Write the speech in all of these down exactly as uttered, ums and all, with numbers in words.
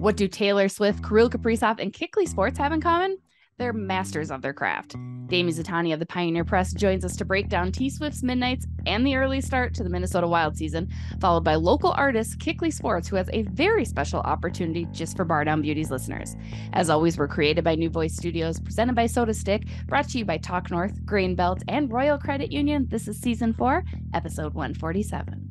What do Taylor Swift, Kirill Kaprizov, and KickliySports have in common? They're masters of their craft. Dane Mizutani of the Pioneer Press joins us to break down T-Swift's Midnights and the early start to the Minnesota Wild season, followed by local artist KickliySports, who has a very special opportunity just for Bardown Beauties listeners. As always, we're created by New Voice Studios, presented by SodaStick, brought to you by Talk North, Grain Belt, and Royal Credit Union. This is Season four, Episode one forty-seven.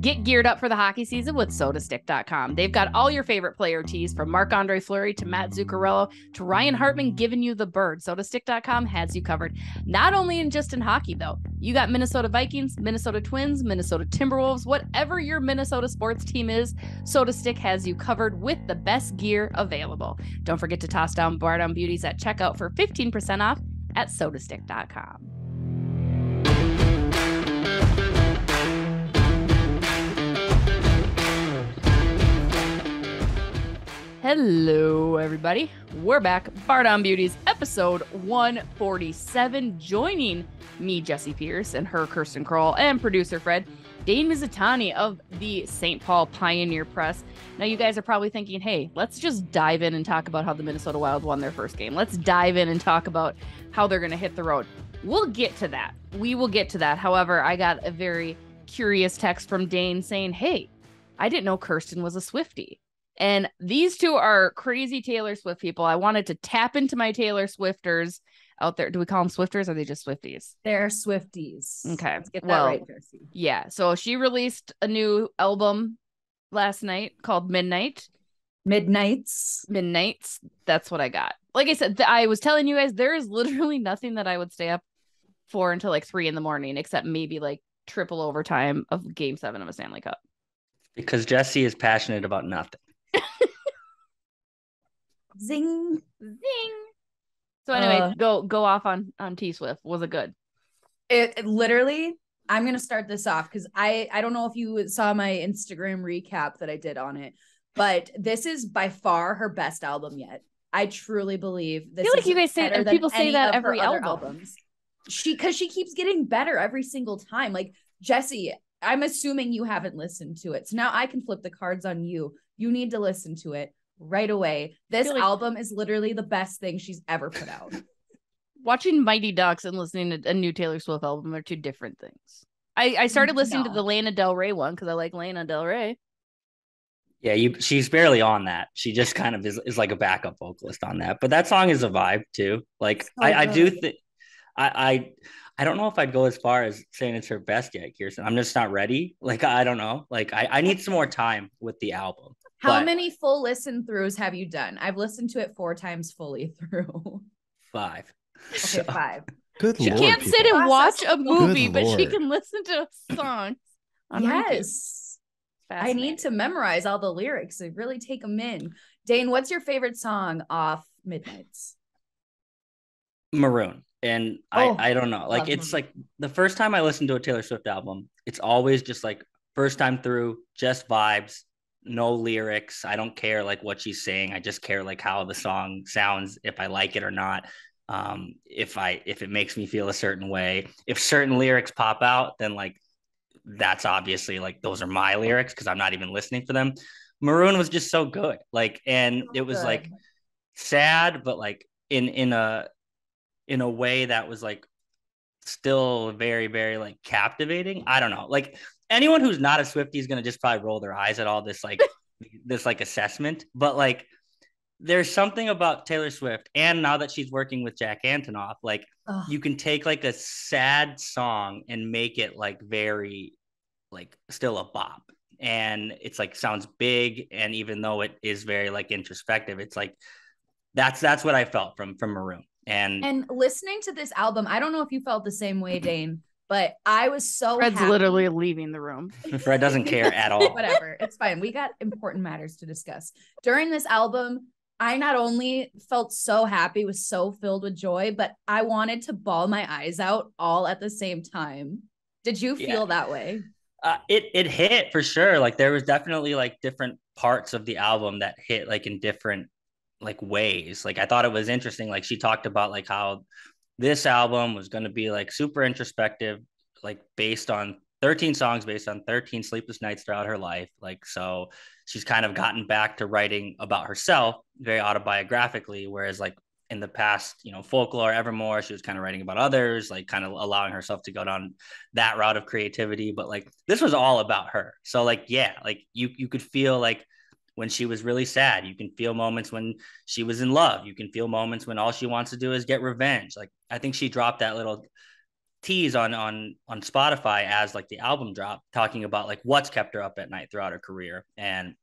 Get geared up for the hockey season with soda stick dot com. They've got all your favorite player tees, from Marc Andre Fleury to Matt Zuccarello to Ryan Hartman giving you the bird. soda stick dot com has you covered. Not only in just in hockey, though. You got Minnesota Vikings, Minnesota Twins, Minnesota Timberwolves, whatever your Minnesota sports team is, SodaStick has you covered with the best gear available. Don't forget to toss down Bardown Beauties at checkout for fifteen percent off at soda stick dot com. Hello, everybody. We're back. Bardown Beauties, episode one forty-seven. Joining me, Jesse Pierce, and her, Kirsten Krull, and producer Fred, Dane Mizutani of the Saint Paul Pioneer Press. Now, you guys are probably thinking, hey, let's just dive in and talk about how the Minnesota Wild won their first game. Let's dive in and talk about how they're going to hit the road. We'll get to that. We will get to that. However, I got a very curious text from Dane saying, hey, I didn't know Kirsten was a Swiftie. And these two are crazy Taylor Swift people. I wanted to tap into my Taylor Swifters out there. Do we call them Swifters or are they just Swifties? They're Swifties. Okay. Let's get that well, right, Jesse. Yeah. So she released a new album last night called Midnight. Midnights. Midnights. That's what I got. Like I said, I was telling you guys, there is literally nothing that I would stay up for until like three in the morning, except maybe like triple overtime of game seven of a Stanley Cup. Because Jesse is passionate about nothing. Zing, zing. So anyway, uh, go go off on on T-Swift. Was it good? It, it literally, I'm gonna start this off because I I don't know if you saw my Instagram recap that I did on it, but this is by far her best album yet. I truly believe this. I feel like you guys say that people say that every album. Albums. She because she keeps getting better every single time. Like Jesse, I'm assuming you haven't listened to it, so now I can flip the cards on you. You need to listen to it right away. This like album is literally the best thing she's ever put out. Watching Mighty Ducks and listening to a new Taylor Swift album are two different things. I, I started listening no. to the Lana Del Rey one because I like Lana Del Rey. Yeah, you. She's barely on that. She just kind of is, is like a backup vocalist on that. But that song is a vibe too. Like so I, I do think I, I I don't know if I'd go as far as saying it's her best yet, Kirsten. I'm just not ready. Like I don't know. Like I, I need some more time with the album. How but, many full listen throughs have you done? I've listened to it four times fully through. Five. Okay, so, five. Good she Lord, can't people. sit and watch a movie, but she can listen to a song. Yes. I need to memorize all the lyrics and really take them in. Dane, what's your favorite song off Midnights? Maroon. And oh, I, I don't know. Like it's Maroon. Like the first time I listened to a Taylor Swift album, it's always just like first time through, just vibes. No lyrics. I don't care like what she's saying. I just care like how the song sounds, if I like it or not. Um, if I, if it makes me feel a certain way, if certain lyrics pop out, then like, that's obviously like, those are my lyrics. Cause I'm not even listening for them. Maroon was just so good. Like, and so it was good. Like sad, but like in, in a, in a way that was like still very, very like captivating. I don't know. Like, anyone who's not a Swiftie is going to just probably roll their eyes at all this, like this, like assessment, but like there's something about Taylor Swift. And now that she's working with Jack Antonoff, like Ugh. you can take like a sad song and make it like very, like still a bop. And it's like, sounds big. And even though it is very like introspective, it's like, that's, that's what I felt from, from Maroon. And, and listening to this album, I don't know if you felt the same way, Dane. But I was so Fred's happy. literally leaving the room. Fred doesn't care at all. Whatever. It's fine. We got important matters to discuss. During this album, I not only felt so happy, was so filled with joy, but I wanted to bawl my eyes out all at the same time. Did you feel yeah. that way? Uh, it it hit for sure. Like there was definitely like different parts of the album that hit like in different like ways. Like I thought it was interesting. Like she talked about like how this album was going to be like super introspective, like based on thirteen songs based on thirteen sleepless nights throughout her life. Like, so she's kind of gotten back to writing about herself very autobiographically, whereas like in the past, you know, Folklore, Evermore, she was kind of writing about others, like kind of allowing herself to go down that route of creativity. But like, this was all about her. So like, yeah, like you, you could feel like when she was really sad, you can feel moments when she was in love, you can feel moments when all she wants to do is get revenge. Like, I think she dropped that little tease on, on, on Spotify as like the album drop, talking about like what's kept her up at night throughout her career. And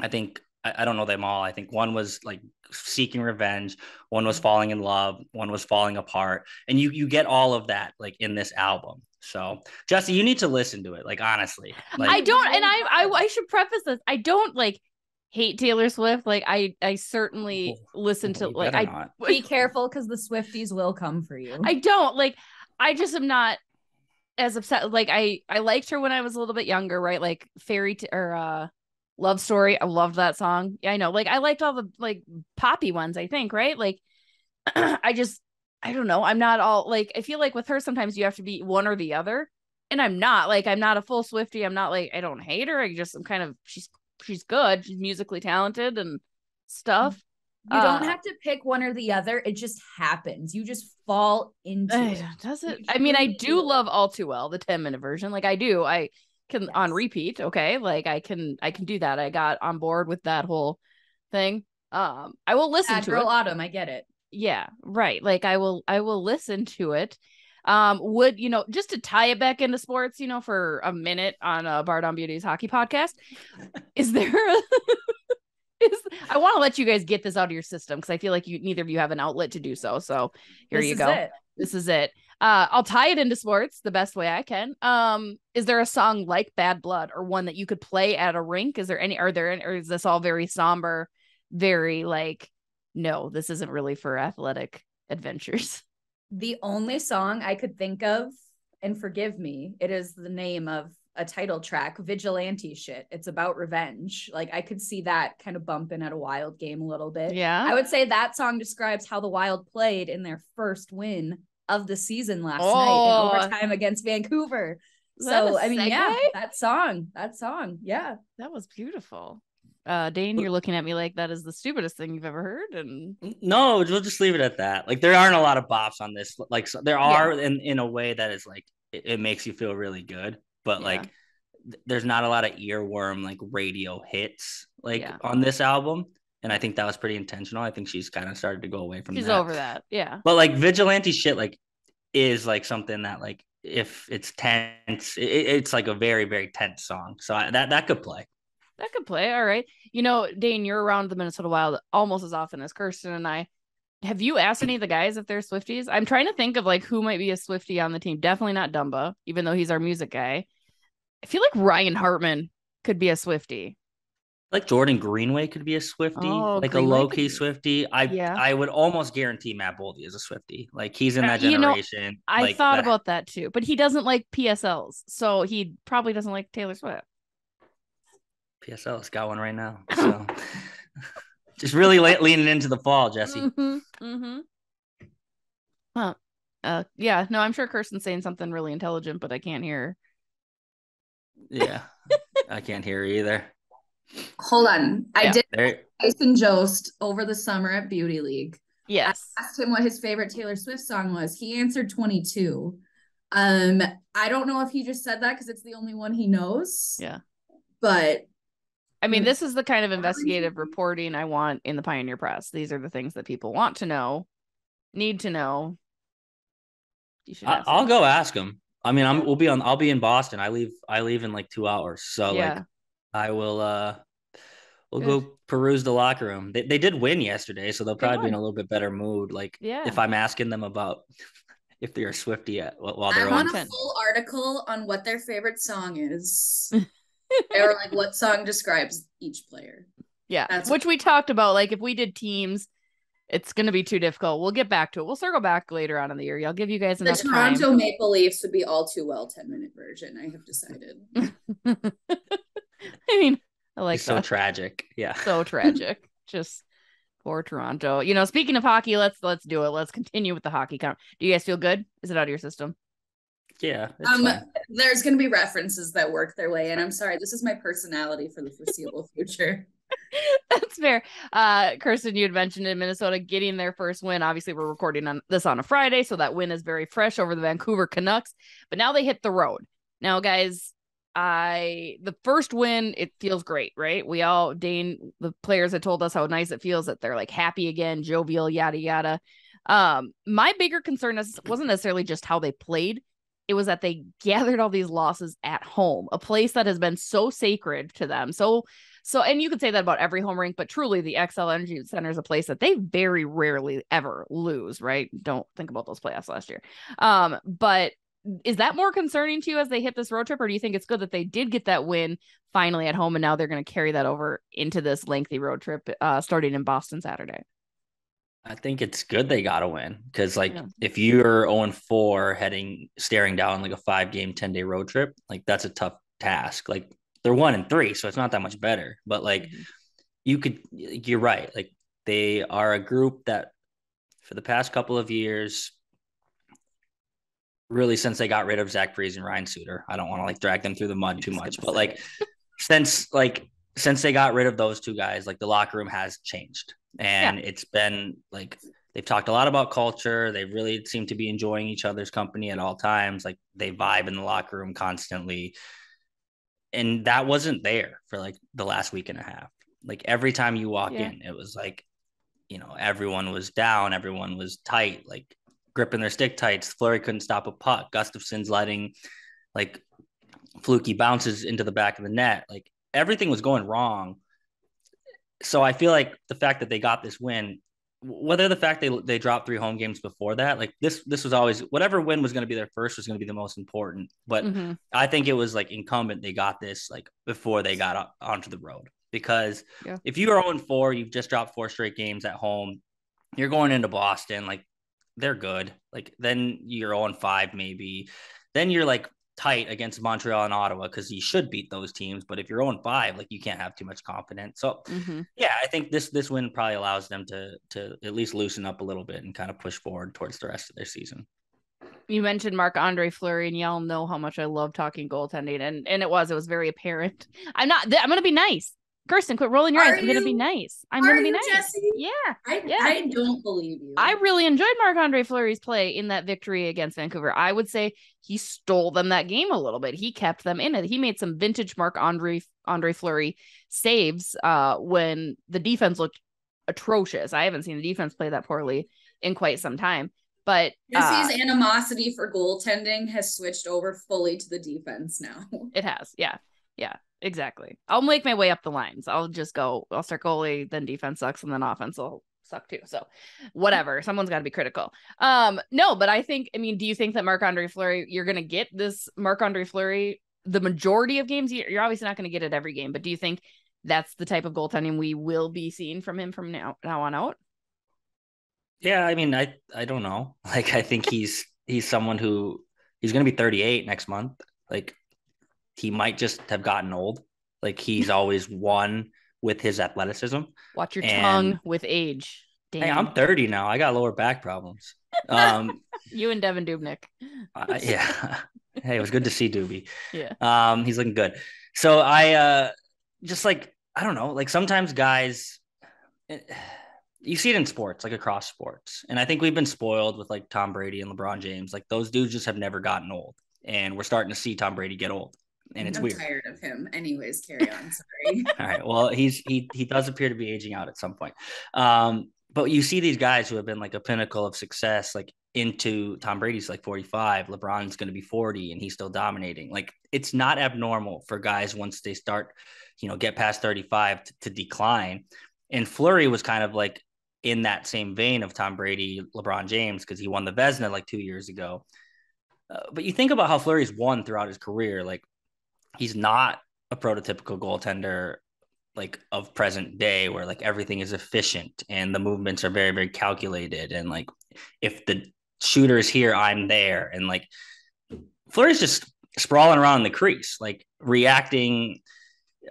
I think, I don't know them all. I think one was like seeking revenge. One was falling in love. One was falling apart. And you, you get all of that like in this album. So Jesse, you need to listen to it. Like, honestly, like, I don't. And I, I, I should preface this. I don't like hate Taylor Swift. Like I, I certainly oh, listen to like, I not. Be careful. Cause the Swifties will come for you. I don't like, I just am not as upset. Like I, I liked her when I was a little bit younger, right? Like fairy t- or, uh, Love Story. I loved that song. Yeah, I know. Like I liked all the like poppy ones, I think, right? Like I just, I don't know. I'm not all like, I feel like with her, sometimes you have to be one or the other. And I'm not like, I'm not a full Swiftie. I'm not like, I don't hate her. I just, I'm kind of, she's, she's good. She's musically talented and stuff. You uh, don't have to pick one or the other. It just happens. You just fall into uh, it. Does it? I mean, I do love All Too Well, the ten minute version. Like I do. I, can yes. on repeat. Okay. Like I can, I can do that. I got on board with that whole thing. Um, I will listen Bad to Girl it. Autumn. I get it. Yeah. Right. Like I will, I will listen to it. Um, would, you know, just to tie it back into sports, you know, for a minute on a Bardown Beauties hockey podcast, is there, a, is, I want to let you guys get this out of your system. Cause I feel like you, neither of you have an outlet to do so. So here this you go. It. This is it. Uh, I'll tie it into sports the best way I can. Um, is there a song like Bad Blood or one that you could play at a rink? Is there any, are there, any, or is this all very somber, very like, no, this isn't really for athletic adventures? The only song I could think of, and forgive me, it is the name of a title track, Vigilante Shit. It's about revenge. Like I could see that kind of bumping at a Wild game a little bit. Yeah. I would say that song describes how the Wild played in their first win of the season last oh. night in overtime against Vancouver. Was so I mean, segue? yeah, that song, that song, yeah, that was beautiful. Uh, Dane, you're looking at me like that is the stupidest thing you've ever heard, and no, we'll just leave it at that. Like there aren't a lot of bops on this. Like so there are yeah. in in a way that is like it, it makes you feel really good, but yeah. like th- there's not a lot of earworm like radio hits like yeah. on this album. And I think that was pretty intentional. I think she's kind of started to go away from she's that. She's over that. Yeah. But like vigilante shit, like is like something that like, if it's tense, it, it's like a very, very tense song. So I, that, that could play. That could play. All right. You know, Dane, you're around the Minnesota Wild almost as often as Kirsten and I. Have you asked any of the guys if they're Swifties? I'm trying to think of like who might be a Swiftie on the team. Definitely not Dumba, even though he's our music guy. I feel like Ryan Hartman could be a Swiftie. Like Jordan Greenway could be a Swiftie, oh, like Greenway a low key Swiftie. I yeah. I would almost guarantee Matt Boldy is a Swiftie. Like he's in that you generation. Know, I like thought that. about that too, but he doesn't like P S Ls, so he probably doesn't like Taylor Swift. P S L's got one right now, so just really le- leaning into the fall, Jesse. Mm-hmm, mm-hmm. Huh. Uh, yeah. No, I'm sure Kirsten's saying something really intelligent, but I can't hear. Yeah, I can't hear either. Hold on. Yeah, I did there. Tyson Jost over the summer at Beauty League. Yes. I asked him what his favorite Taylor Swift song was. He answered twenty-two. Um, I don't know if he just said that because it's the only one he knows. Yeah. But I mean, this is the kind of investigative reporting I want in the Pioneer Press. These are the things that people want to know, need to know. You should ask I, I'll go ask him. I mean, I'm we'll be on I'll be in Boston. I leave I leave in like two hours. So yeah. like I will, uh, we'll Good. go peruse the locker room. They they did win yesterday, so they'll probably they be in a little bit better mood. Like, yeah. if I'm asking them about if they're a Swiftie at, while they're I on. I want a full article on what their favorite song is. Or like what song describes each player. Yeah, That's which what. we talked about. Like if we did teams, it's going to be too difficult. We'll get back to it. We'll circle back later on in the year. I'll give you guys enough time. The Toronto time. Maple Leafs would be All Too Well ten minute version, I have decided. I mean, I like it's so that. tragic. Yeah. So tragic. Just poor Toronto. You know, speaking of hockey, let's let's do it. Let's continue with the hockey count. Do you guys feel good? Is it out of your system? Yeah. Um, fine. there's going to be references that work their way in. I'm sorry. This is my personality for the foreseeable future. That's fair. Uh, Kirsten, you had mentioned in Minnesota getting their first win. Obviously, we're recording on this on a Friday, so that win is very fresh over the Vancouver Canucks. But now they hit the road. Now, guys, I the first win, it feels great, right? We all, Dane, the players had told us how nice it feels that they're like happy again, jovial, yada, yada. Um, my bigger concern wasn't necessarily just how they played. It was that they gathered all these losses at home, a place that has been so sacred to them. So, so, and you could say that about every home rink, but truly the X L Energy Center is a place that they very rarely ever lose, right? Don't think about those playoffs last year. Um, but is that more concerning to you as they hit this road trip, or do you think it's good that they did get that win finally at home and now they're going to carry that over into this lengthy road trip uh, starting in Boston Saturday? I think it's good they got a win because, like, yeah. if you're oh and four heading, staring down like a five-game, ten-day road trip, like that's a tough task. Like they're one and three, so it's not that much better. But like, mm-hmm. you could, you're right. Like they are a group that, for the past couple of years, really since they got rid of Zach Parise and Ryan Suter, I don't want to like drag them through the mud too much, but like since like since they got rid of those two guys, like the locker room has changed. And yeah. it's been like, they've talked a lot about culture. They really seem to be enjoying each other's company at all times. Like they vibe in the locker room constantly. And that wasn't there for like the last week and a half. Like every time you walk yeah. in, it was like, you know, everyone was down. Everyone was tight, like gripping their stick tights. Fleury couldn't stop a puck. Gustafsson's letting like fluky bounces into the back of the net. Like everything was going wrong. So I feel like the fact that they got this win, whether the fact they they dropped three home games before that, like this this was always whatever win was going to be their first was going to be the most important. But mm-hmm. I think it was like incumbent they got this like before they got up onto the road, because yeah. if you are oh and four, you've just dropped four straight games at home. You're going into Boston, like they're good. Like then you're oh and five maybe. Then you're like tight against Montreal and Ottawa because you should beat those teams, but if you're oh and five, like you can't have too much confidence. So mm-hmm. yeah, I think this this win probably allows them to to at least loosen up a little bit and kind of push forward towards the rest of their season. You mentioned Marc Andre Fleury, and y'all know how much I love talking goaltending, and and it was it was very apparent. I'm not I'm gonna be nice. Kirsten, quit rolling your eyes. I'm going to be nice. I'm going to be nice. Jessie? Yeah. I, yeah. I don't believe you. I really enjoyed Marc-Andre Fleury's play in that victory against Vancouver. I would say he stole them that game a little bit. He kept them in it. He made some vintage Marc-Andre Andre Fleury saves uh, when the defense looked atrocious. I haven't seen the defense play that poorly in quite some time. But Jesse's uh, animosity for goaltending has switched over fully to the defense now. It has. Yeah. Yeah. Exactly. I'll make my way up the lines. I'll just go, I'll start goalie, then defense sucks, and then offense will suck too. So whatever. Someone's got to be critical. Um, no, but I think, I mean, do you think that Marc-Andre Fleury, you're going to get this Marc-Andre Fleury, the majority of games? You're obviously not going to get it every game, but do you think that's the type of goaltending we will be seeing from him from now, now on out? Yeah. I mean, I, I don't know. Like, I think he's, he's someone who he's going to be thirty-eight next month. Like, he might just have gotten old. Like he's always won with his athleticism. Watch your and, tongue with age. Damn. Hey, I'm thirty now. I got lower back problems. Um, you and Devin Dubnik. uh, yeah. Hey, it was good to see Doobie. Yeah. Um, he's looking good. So I uh, just like, I don't know, like sometimes guys, it, you see it in sports, like across sports. And I think we've been spoiled with like Tom Brady and LeBron James. Like those dudes just have never gotten old. And we're starting to see Tom Brady get old. And it's I'm weird. I'm tired of him. Anyways, carry on. Sorry. All right. Well, he's he he does appear to be aging out at some point. Um, but you see these guys who have been like a pinnacle of success, like into Tom Brady's like forty-five, LeBron's going to be forty, and he's still dominating. Like it's not abnormal for guys once they start, you know, get past thirty-five to, to decline. And Fleury was kind of like in that same vein of Tom Brady, LeBron James, because he won the Vezina like two years ago. Uh, but you think about how Fleury's won throughout his career, like. He's not a prototypical goaltender like of present day where like everything is efficient and the movements are very, very calculated. And like, if the shooter is here, I'm there. And like Fleury's just sprawling around the crease, like reacting,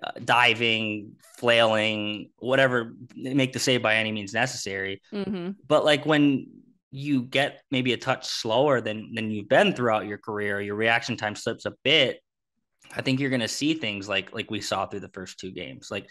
uh, diving, flailing, whatever, make the save by any means necessary. Mm-hmm. But like when you get maybe a touch slower than than you've been throughout your career, your reaction time slips a bit, I think you're going to see things like like we saw through the first two games. Like,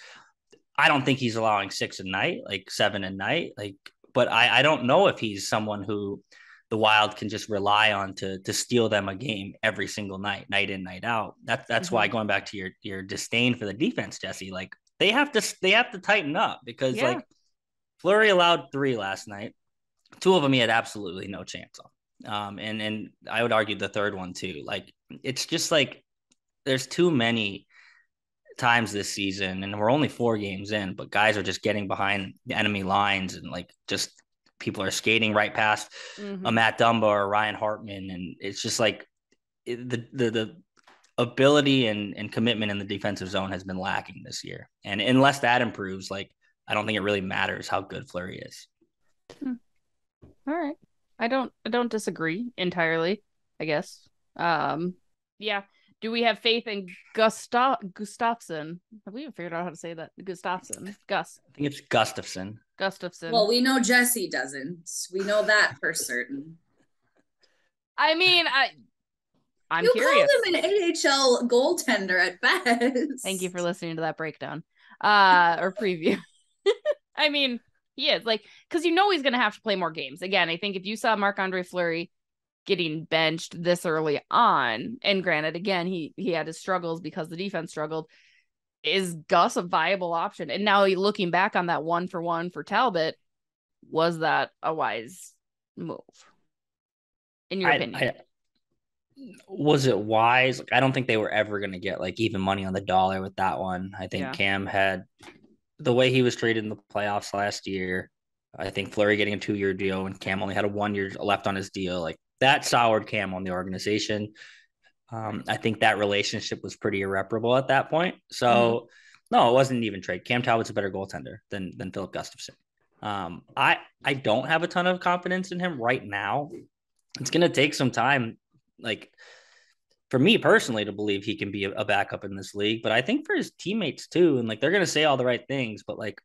I don't think he's allowing six a night, like seven a night. Like, but I, I don't know if he's someone who the Wild can just rely on to to steal them a game every single night, night in, night out. That, that's mm-hmm. why, going back to your your disdain for the defense, Jesse, like they have to they have to tighten up, because yeah. like Fleury allowed three last night. Two of them he had absolutely no chance on. Um, and and I would argue the third one too. Like, it's just like there's too many times this season, and we're only four games in, but guys are just getting behind the enemy lines, and like just people are skating right past mm-hmm. a Matt Dumba or Ryan Hartman, and it's just like the the, the ability and, and commitment in the defensive zone has been lacking this year. And unless that improves, like I don't think it really matters how good Fleury is. Hmm. All right, I don't I don't disagree entirely, I guess. Um, yeah. Do we have faith in Gustav Gustavsson? Have we even figured out how to say that? Gustavsson. Gus. I think it's Gustavsson. Gustavsson. Well, we know Jesse doesn't. We know that for certain. I mean, I, I'm you curious. You called him an A H L goaltender at best. Thank you for listening to that breakdown uh, or preview. I mean, he is. Like, because you know he's going to have to play more games. Again, I think if you saw Marc Andre Fleury getting benched this early on, and granted, again, he he had his struggles because the defense struggled, is Gus a viable option? And now, looking back on that one for one for Talbot, was that a wise move in your I, opinion? I, was it wise? Like, I don't think they were ever going to get like even money on the dollar with that one. I think yeah. Cam had, the way he was treated in the playoffs last year, I think Fleury getting a two-year deal and Cam only had a one year left on his deal, like that soured Cam on the organization. Um, I think that relationship was pretty irreparable at that point. So mm-hmm. no, it wasn't even trade. Cam Talbot's a better goaltender than than Filip Gustavsson. Um, I I don't have a ton of confidence in him right now. It's going to take some time, like for me personally, to believe he can be a, a backup in this league. But I think for his teammates too, and like they're going to say all the right things, but like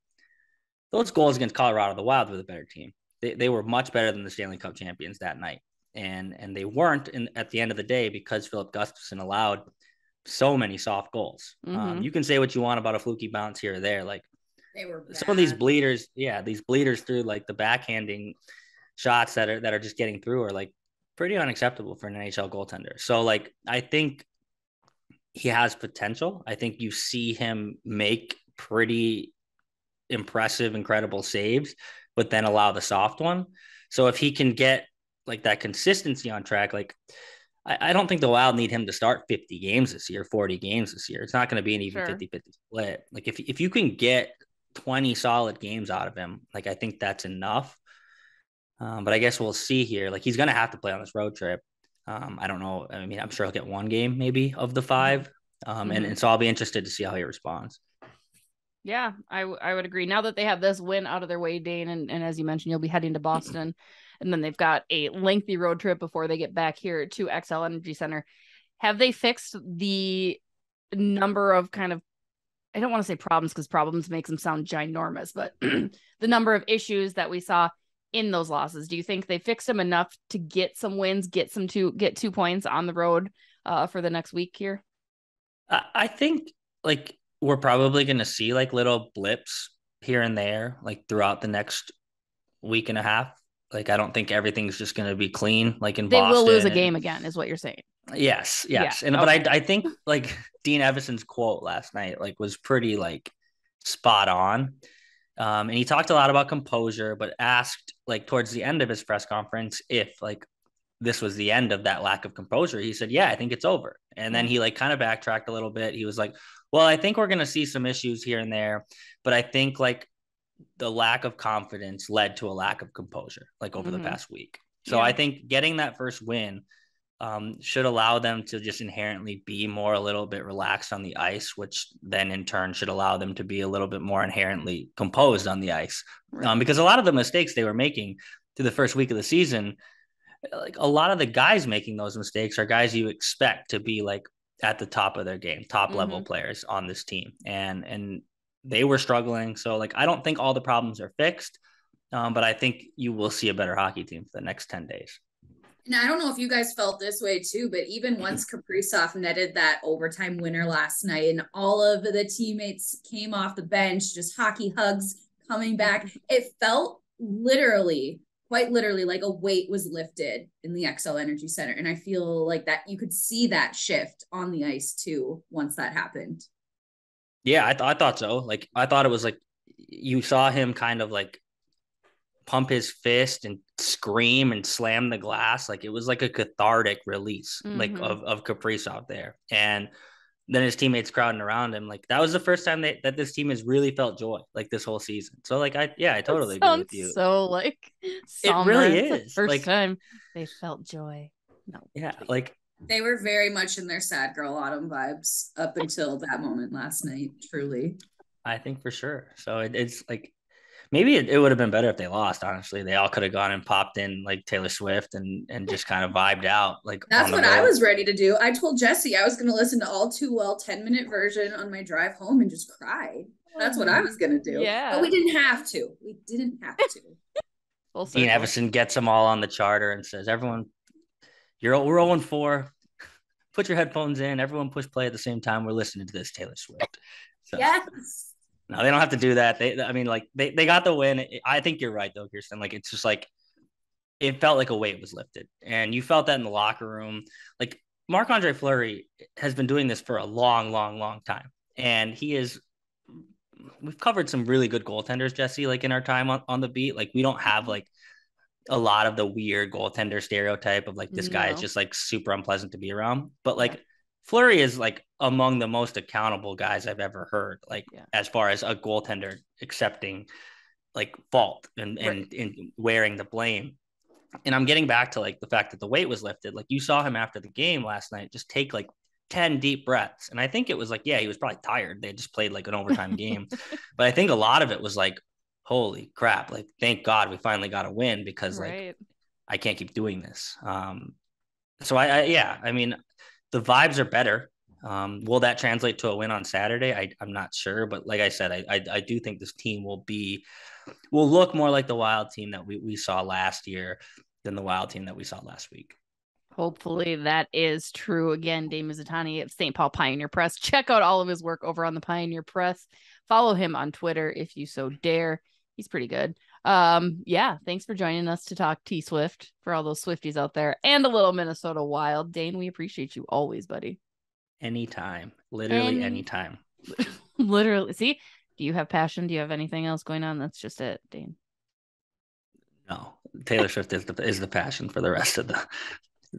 those goals against Colorado, the Wild were the better team. They they were much better than the Stanley Cup champions that night. And and they weren't in, at the end of the day, because Filip Gustavsson allowed so many soft goals. Mm-hmm. Um, you can say what you want about a fluky bounce here or there. Like they were bad. Some of these bleeders, yeah, these bleeders through, like the backhanding shots that are that are just getting through are like pretty unacceptable for an N H L goaltender. So like I think he has potential. I think you see him make pretty impressive, incredible saves, but then allow the soft one. So if he can get like that consistency on track, like I, I don't think the Wild need him to start fifty games this year, forty games this year. It's not going to be an even fifty-fifty sure. split. Like if if you can get twenty solid games out of him, like I think that's enough. Um, but I guess we'll see here. Like he's going to have to play on this road trip. Um, I don't know. I mean, I'm sure he'll get one game maybe of the five. Um, mm-hmm. and, and so I'll be interested to see how he responds. Yeah, I, w- I would agree. Now that they have this win out of their way, Dane, and, and as you mentioned, you'll be heading to Boston. And then they've got a lengthy road trip before they get back here to X L Energy Center. Have they fixed the number of kind of, I don't want to say problems because problems make them sound ginormous, but the number of issues that we saw in those losses? Do you think they fixed them enough to get some wins, get some two, get two points on the road uh, for the next week here? I think like we're probably going to see like little blips here and there, like throughout the next week and a half. Like, I don't think everything's just going to be clean, like in they Boston. They will lose a game and, again, is what you're saying. Yes, yes. Yeah. And okay. But I I think, like, Dean Eveson's quote last night, like, was pretty, like, spot on. Um, and he talked a lot about composure, but asked, like, towards the end of his press conference if, like, this was the end of that lack of composure. He said, yeah, I think it's over. And then he, like, kind of backtracked a little bit. He was like, well, I think we're going to see some issues here and there, but I think, like, the lack of confidence led to a lack of composure, like over mm-hmm. the past week. So yeah. I think getting that first win um, should allow them to just inherently be more, a little bit relaxed on the ice, which then in turn should allow them to be a little bit more inherently composed on the ice. Right. Um, because a lot of the mistakes they were making through the first week of the season, like a lot of the guys making those mistakes are guys you expect to be like at the top of their game, top mm-hmm. level players on this team. And, and, they were struggling. So like, I don't think all the problems are fixed, Um, but I think you will see a better hockey team for the next ten days. And I don't know if you guys felt this way too, but even once Kaprizov netted that overtime winner last night and all of the teammates came off the bench, just hockey hugs coming back, it felt literally, quite literally, like a weight was lifted in the X L Energy Center. And I feel like that you could see that shift on the ice too once that happened. Yeah, I, th- I thought so. Like, I thought it was like you saw him kind of like pump his fist and scream and slam the glass. Like, it was like a cathartic release, mm-hmm. like of, of Kaprizov out there. And then his teammates crowding around him. Like, that was the first time that, that this team has really felt joy, like, this whole season. So like, I, yeah, I totally agree with you. So like, somber. It really is. It's the first like, time they felt joy. No. Yeah. Like, they were very much in their sad girl autumn vibes up until that moment last night. Truly. I think for sure. So it, it's like, maybe it, it would have been better if they lost, honestly. They all could have gone and popped in like Taylor Swift and and just kind of vibed out. Like, that's what road. I was ready to do. I told Jesse I was going to listen to All Too Well ten-minute version on my drive home and just cry. That's what I was going to do. Yeah. But we didn't have to. We didn't have to. Also, Dean Evison gets them all on the charter and says, everyone, you're we're oh and four. Put your headphones in. Everyone push play at the same time. We're listening to this Taylor Swift. So. Yes. No, they don't have to do that. They, I mean, like they, they got the win. I think you're right though, Kirsten. Like, it's just like, it felt like a weight was lifted, and you felt that in the locker room. Like, Marc Andre Fleury has been doing this for a long, long, long time. And he is, we've covered some really good goaltenders, Jesse, like in our time on, on the beat. Like, we don't have like a lot of the weird goaltender stereotype of like, this no. guy is just like super unpleasant to be around, but like, yeah. Fleury is like among the most accountable guys I've ever heard, like yeah. as far as a goaltender accepting like fault and, right. and, and wearing the blame. And I'm getting back to like the fact that the weight was lifted. Like, you saw him after the game last night, just take like ten deep breaths. And I think it was like, yeah, he was probably tired. They just played like an overtime game, but I think a lot of it was like, holy crap. Like, thank God we finally got a win, because right. like, I can't keep doing this. Um, so I, I yeah, I mean, the vibes are better. Um, will that translate to a win on Saturday? I, I'm not sure. But like I said, I, I I do think this team will be will look more like the Wild team that we, we saw last year than the Wild team that we saw last week. Hopefully that is true. Again, Dane Mizutani of Saint Paul Pioneer Press. Check out all of his work over on the Pioneer Press. Follow him on Twitter if you so dare. He's pretty good. Um, yeah, thanks for joining us to talk T-Swift for all those Swifties out there and a little Minnesota Wild. Dane, we appreciate you always, buddy. Anytime. Literally Any- anytime. Literally. See, do you have passion? Do you have anything else going on? That's just it, Dane. No. Taylor Swift is the is the passion for the rest of the...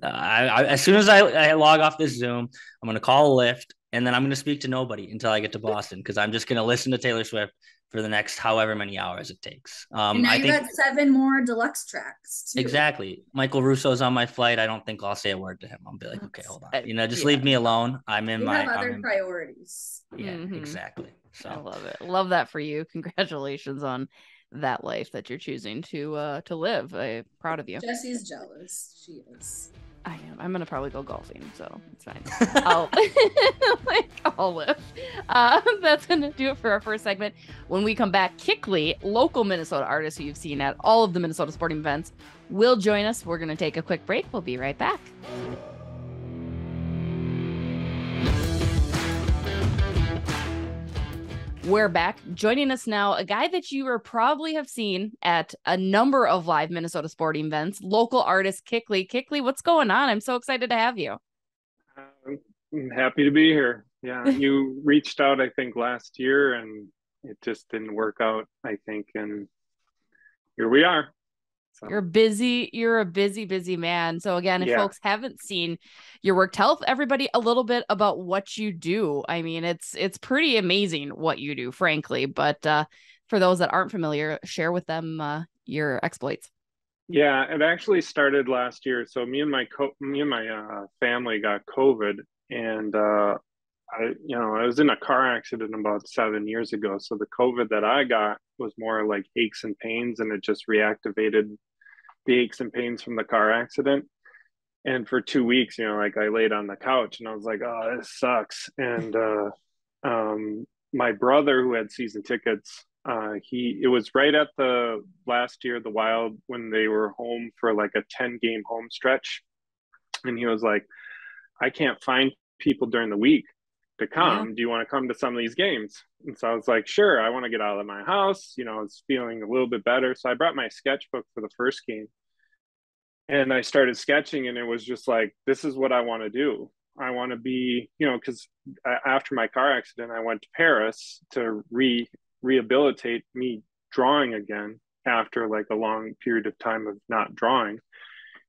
Uh, I, I, as soon as I, I log off this Zoom, I'm going to call Lyft, and then I'm going to speak to nobody until I get to Boston, because I'm just going to listen to Taylor Swift for the next however many hours it takes. Um, and now I you think, got seven more deluxe tracks. Too. Exactly. Michael Russo's on my flight. I don't think I'll say a word to him. I'll be like, okay, hold on. You know, just yeah. leave me alone. I'm in you my have other in, priorities. Yeah, mm-hmm. exactly. So I love it. Love that for you. Congratulations on that life that you're choosing to uh, to live. I'm proud of you. Jesse's jealous. She is. I am. I'm going to probably go golfing, so it's fine. I'll, like, I'll live. Uh, that's going to do it for our first segment. When we come back, Kickliy, local Minnesota artist who you've seen at all of the Minnesota sporting events, will join us. We're going to take a quick break. We'll be right back. We're back. Joining us now, a guy that you are probably have seen at a number of live Minnesota sporting events, local artist Kickliy. Kickliy, what's going on? I'm so excited to have you. I'm happy to be here. Yeah, you reached out, I think, last year, and it just didn't work out, I think, and here we are. So. You're busy. You're a busy, busy man. So again, if yeah. folks haven't seen your work, tell everybody a little bit about what you do. I mean, it's it's pretty amazing what you do, frankly. But uh, for those that aren't familiar, share with them uh, your exploits. Yeah, it actually started last year. So me and my co- me and my uh, family got COVID, and uh, I, you know, I was in a car accident about seven years ago. So the COVID that I got was more like aches and pains, and it just reactivated the aches and pains from the car accident. And for two weeks, you know, like I laid on the couch and I was like, oh, this sucks. And uh, um, my brother, who had season tickets Uh, he it was right at the last year, the Wild, when they were home for like a ten game home stretch. And he was like, I can't find people during the week to come. Yeah. Do you want to come to some of these games? And so I was like, sure, I want to get out of my house. You know, I was feeling a little bit better. So I brought my sketchbook for the first game. And I started sketching, and it was just like, this is what I want to do. I want to be, you know, because after my car accident, I went to Paris to re rehabilitate me drawing again after like a long period of time of not drawing.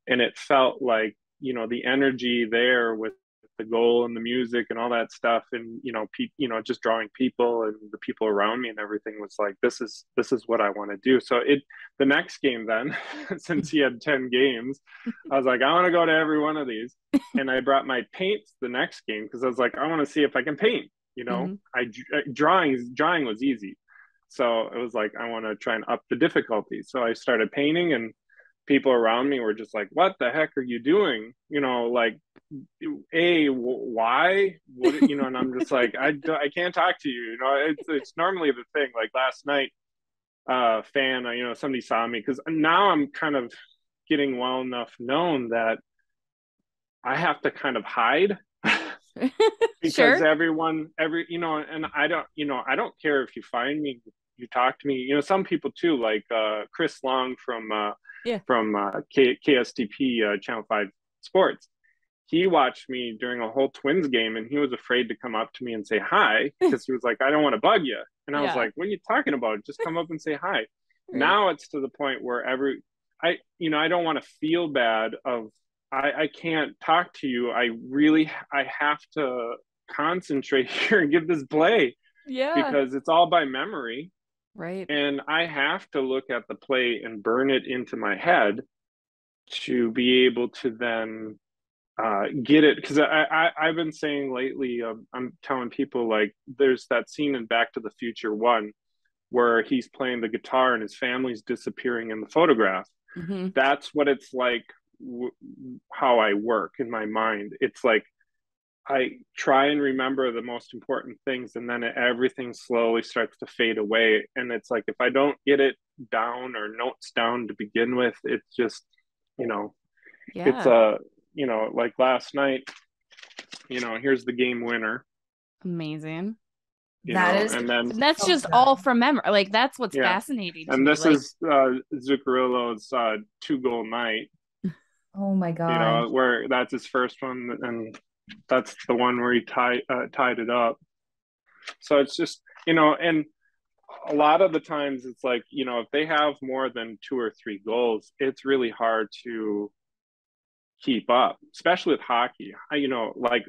And it felt like, you know, the energy there with the goal and the music and all that stuff, and you know, pe- you know, just drawing people and the people around me and everything was like, this is this is what I want to do. So it the next game then, since he had ten games, I was like, I want to go to every one of these. And I brought my paints the next game because I was like, I want to see if I can paint. You know, mm-hmm. I drawing drawing was easy, so it was like I want to try and up the difficulty. So I started painting, and people around me were just like, what the heck are you doing? You know, like, a why what, you know? And I'm just like, I, I can't talk to you, you know. It's, it's normally the thing, like last night, uh fan, you know, somebody saw me, because now I'm kind of getting well enough known that I have to kind of hide because sure. everyone every you know and I don't you know I don't care if you find me, you talk to me, you know. Some people too, like uh Chris Long from uh yeah. from uh, K- KSTP uh, Channel five Sports. He watched me during a whole Twins game, and he was afraid to come up to me and say hi because he was like, I don't want to bug you. And I yeah. was like, what are you talking about? Just come up and say hi. Mm-hmm. Now it's to the point where every I you know I don't want to feel bad of I, I can't talk to you. I really I have to concentrate here and give this play. Yeah. Because it's all by memory. Right. And I have to look at the play and burn it into my head to be able to then uh, get it. Because I, I, I've been saying lately, uh, I'm telling people, like, there's that scene in Back to the Future one where he's playing the guitar and his family's disappearing in the photograph. Mm-hmm. That's what it's like, w- how I work in my mind. It's like, I try and remember the most important things, and then everything slowly starts to fade away. And it's like, if I don't get it down or notes down to begin with, it's just, you know, yeah. it's a, you know, like last night, you know, here's the game winner. Amazing. You that know, is, and then, that's just oh, all from memory. Like, that's what's yeah. fascinating. And this me, is like... uh, Zuccarello's uh, two goal night. Oh my God. You know, where that's his first one. And that's the one where he tied uh, tied it up. So it's just, you know, and a lot of the times it's like, you know, if they have more than two or three goals, it's really hard to keep up, especially with hockey. I, you know, like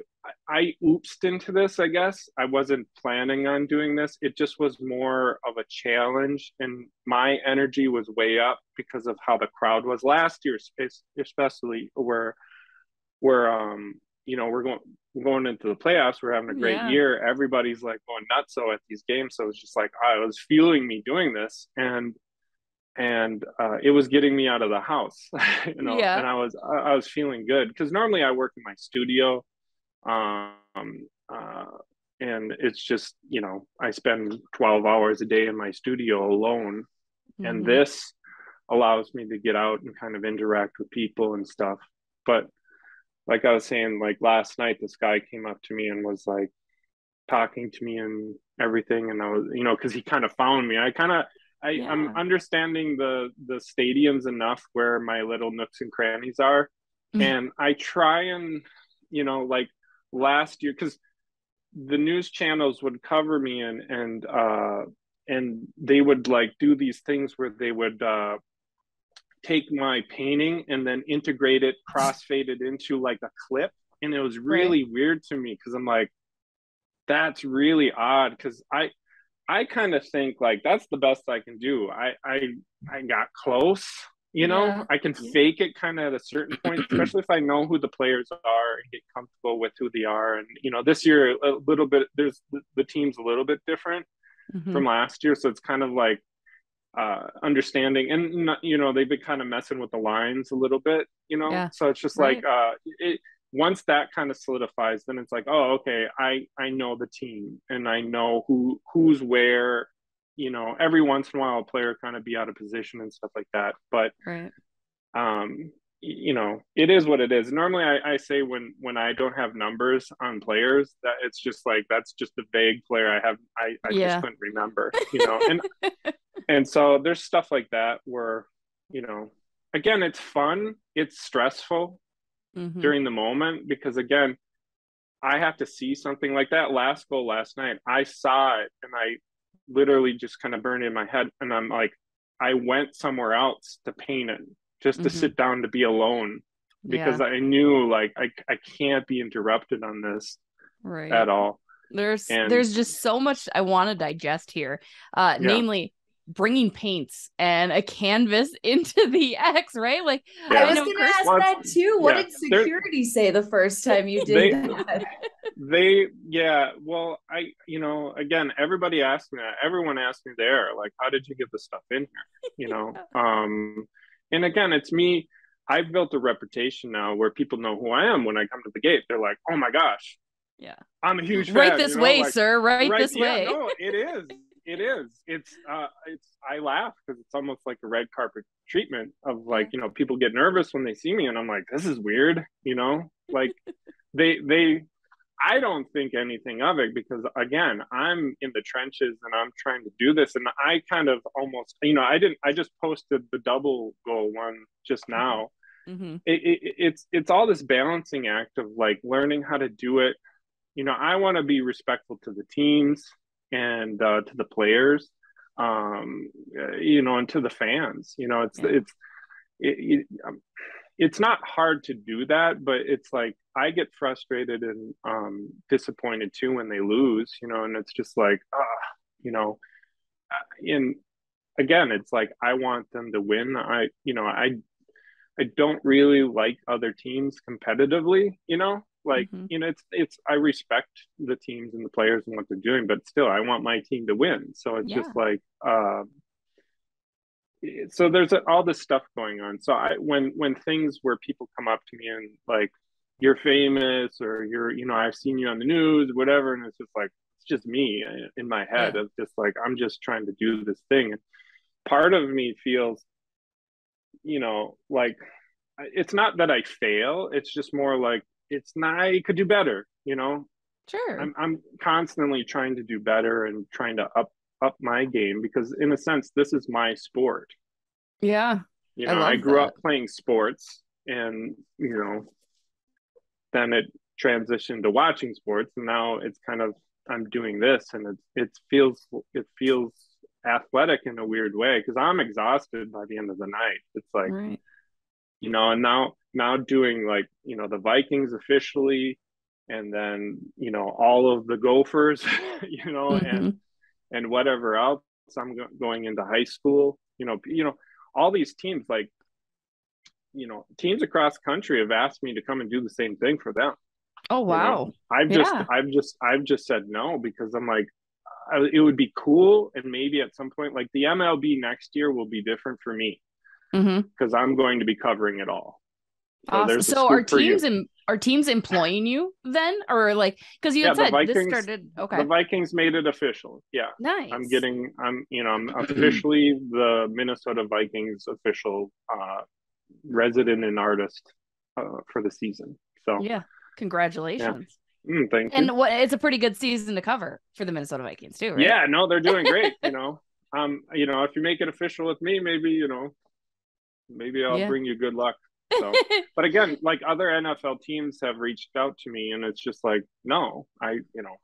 I, I oopsed into this, I guess. I wasn't planning on doing this. It just was more of a challenge, and my energy was way up because of how the crowd was last year, especially where, where, um, you know, we're going going into the playoffs. We're having a great yeah. year. Everybody's like going nuts so at these games. So it was just like, I was fueling me doing this, and and uh, it was getting me out of the house, you know. Yeah. And I was I was feeling good because normally I work in my studio, um, uh, and it's just, you know, I spend twelve hours a day in my studio alone, mm-hmm. and this allows me to get out and kind of interact with people and stuff, but. Like I was saying, like last night, this guy came up to me and was like talking to me and everything. And I was, you know, because he kind of found me. I kind of, I, yeah. I'm understanding the the stadiums enough where my little nooks and crannies are. Mm-hmm. And I try and, you know, like last year, because the news channels would cover me and, and, uh, and they would like do these things where they would, uh, take my painting and then integrate it crossfaded into like a clip, and it was really right. weird to me because I'm like, that's really odd, because I I kind of think like that's the best I can do. I I I got close, you know. Yeah. I can yeah. fake it kind of at a certain point, especially if I know who the players are and get comfortable with who they are. And you know, this year a little bit there's the team's a little bit different mm-hmm. from last year, so it's kind of like uh understanding, and not, you know, they've been kind of messing with the lines a little bit, you know. Yeah. So it's just right. like uh it once that kind of solidifies, then it's like, oh okay, I I know the team and I know who who's where, you know, every once in a while a player kind of be out of position and stuff like that. But, right. um, you know, it is what it is. Normally I, I say when, when I don't have numbers on players that it's just like, that's just the vague player I have. I, I yeah. just couldn't remember, you know, and, and so there's stuff like that where, you know, again, it's fun. It's stressful mm-hmm. during the moment, because again, I have to see something like that last goal last night. I saw it and I literally just kind of burned it in my head. And I'm like, I went somewhere else to paint it, just mm-hmm. to sit down, to be alone, because yeah. I knew like, I, I can't be interrupted on this right. at all. There's, and, there's just so much I want to digest here. Uh, yeah. Namely, bringing paints and a canvas into the X, right? Like yeah. I was going to ask that too. What yeah. did security They're, say the first time you did they, that? They, yeah, well, I, you know, again, everybody asked me that. Everyone asked me there, like, how did you get the stuff in here? You know, yeah. um, and again, it's me. I've built a reputation now where people know who I am when I come to the gate. They're like, oh my gosh. Yeah. I'm a huge fan. Right this you know? way, like, sir. Right, right this yeah, way. No, it is. It is. It's, uh, it's, I laugh because it's almost like a red carpet treatment of like, you know, people get nervous when they see me and I'm like, this is weird, you know, like they, they, I don't think anything of it because again, I'm in the trenches and I'm trying to do this. And I kind of almost, you know, I didn't, I just posted the double goal one just now. Mm-hmm. It, it, it's, it's all this balancing act of like learning how to do it. You know, I want to be respectful to the teams and uh, to the players, um, you know, and to the fans, you know, it's, yeah. it's, it, it, um, it's not hard to do that, but it's like, I get frustrated and um, disappointed too when they lose, you know, and it's just like, ah, uh, you know, and again, it's like, I want them to win. I, you know, I, I don't really like other teams competitively, you know, like, mm-hmm. you know, it's, it's, I respect the teams and the players and what they're doing, but still I want my team to win. So it's yeah. just like, uh, so there's all this stuff going on. So I, when, when things where people come up to me and like, you're famous or you're, you know, I've seen you on the news, whatever. And it's just like, it's just me in my head yeah. of just like, I'm just trying to do this thing. And part of me feels, you know, like, it's not that I fail. It's just more like, it's not, I could do better, you know? Sure. I'm, I'm constantly trying to do better and trying to up, up my game because in a sense, this is my sport. Yeah. You know, I, I grew that. up playing sports and, you know, then it transitioned to watching sports. And now it's kind of, I'm doing this and it, it feels, it feels athletic in a weird way because I'm exhausted by the end of the night. It's like, right. you know, and now, now doing like, you know, the Vikings officially, and then, you know, all of the Gophers, you know, mm-hmm. and, and whatever else I'm go- going into high school, you know, you know, all these teams, like, you know, teams across country have asked me to come and do the same thing for them. Oh, wow. You know, I've just, yeah. I've just, I've just said no, because I'm like, I, it would be cool. And maybe at some point, like the M L B next year will be different for me because mm-hmm. I'm going to be covering it all. So, awesome. So are teams in, are teams employing you then, or like because you had yeah, said Vikings, this started? Okay, the Vikings made it official. Yeah, nice. I'm getting. I'm you know I'm officially the Minnesota Vikings official uh, resident and artist uh, for the season. So yeah, congratulations. Yeah. Mm, thank you. And what it's a pretty good season to cover for the Minnesota Vikings too, right? Yeah, no, they're doing great. you know, um, you know, if you make it official with me, maybe you know, maybe I'll yeah. bring you good luck. So, but again, like other N F L teams have reached out to me and it's just like, no, I, you know,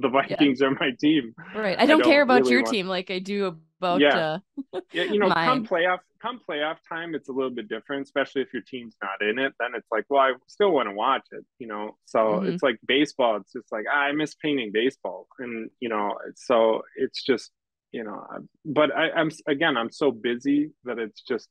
the Vikings yeah. are my team. Right. I don't, I don't care about really your want... team. Like I do about, yeah. Uh, yeah, you know, mine. come playoff, come playoff time. It's a little bit different, especially if your team's not in it, then it's like, well, I still want to watch it, you know? So mm-hmm. it's like baseball. It's just like, ah, I miss painting baseball. And, you know, so it's just, you know, but I, I'm, again, I'm so busy that it's just,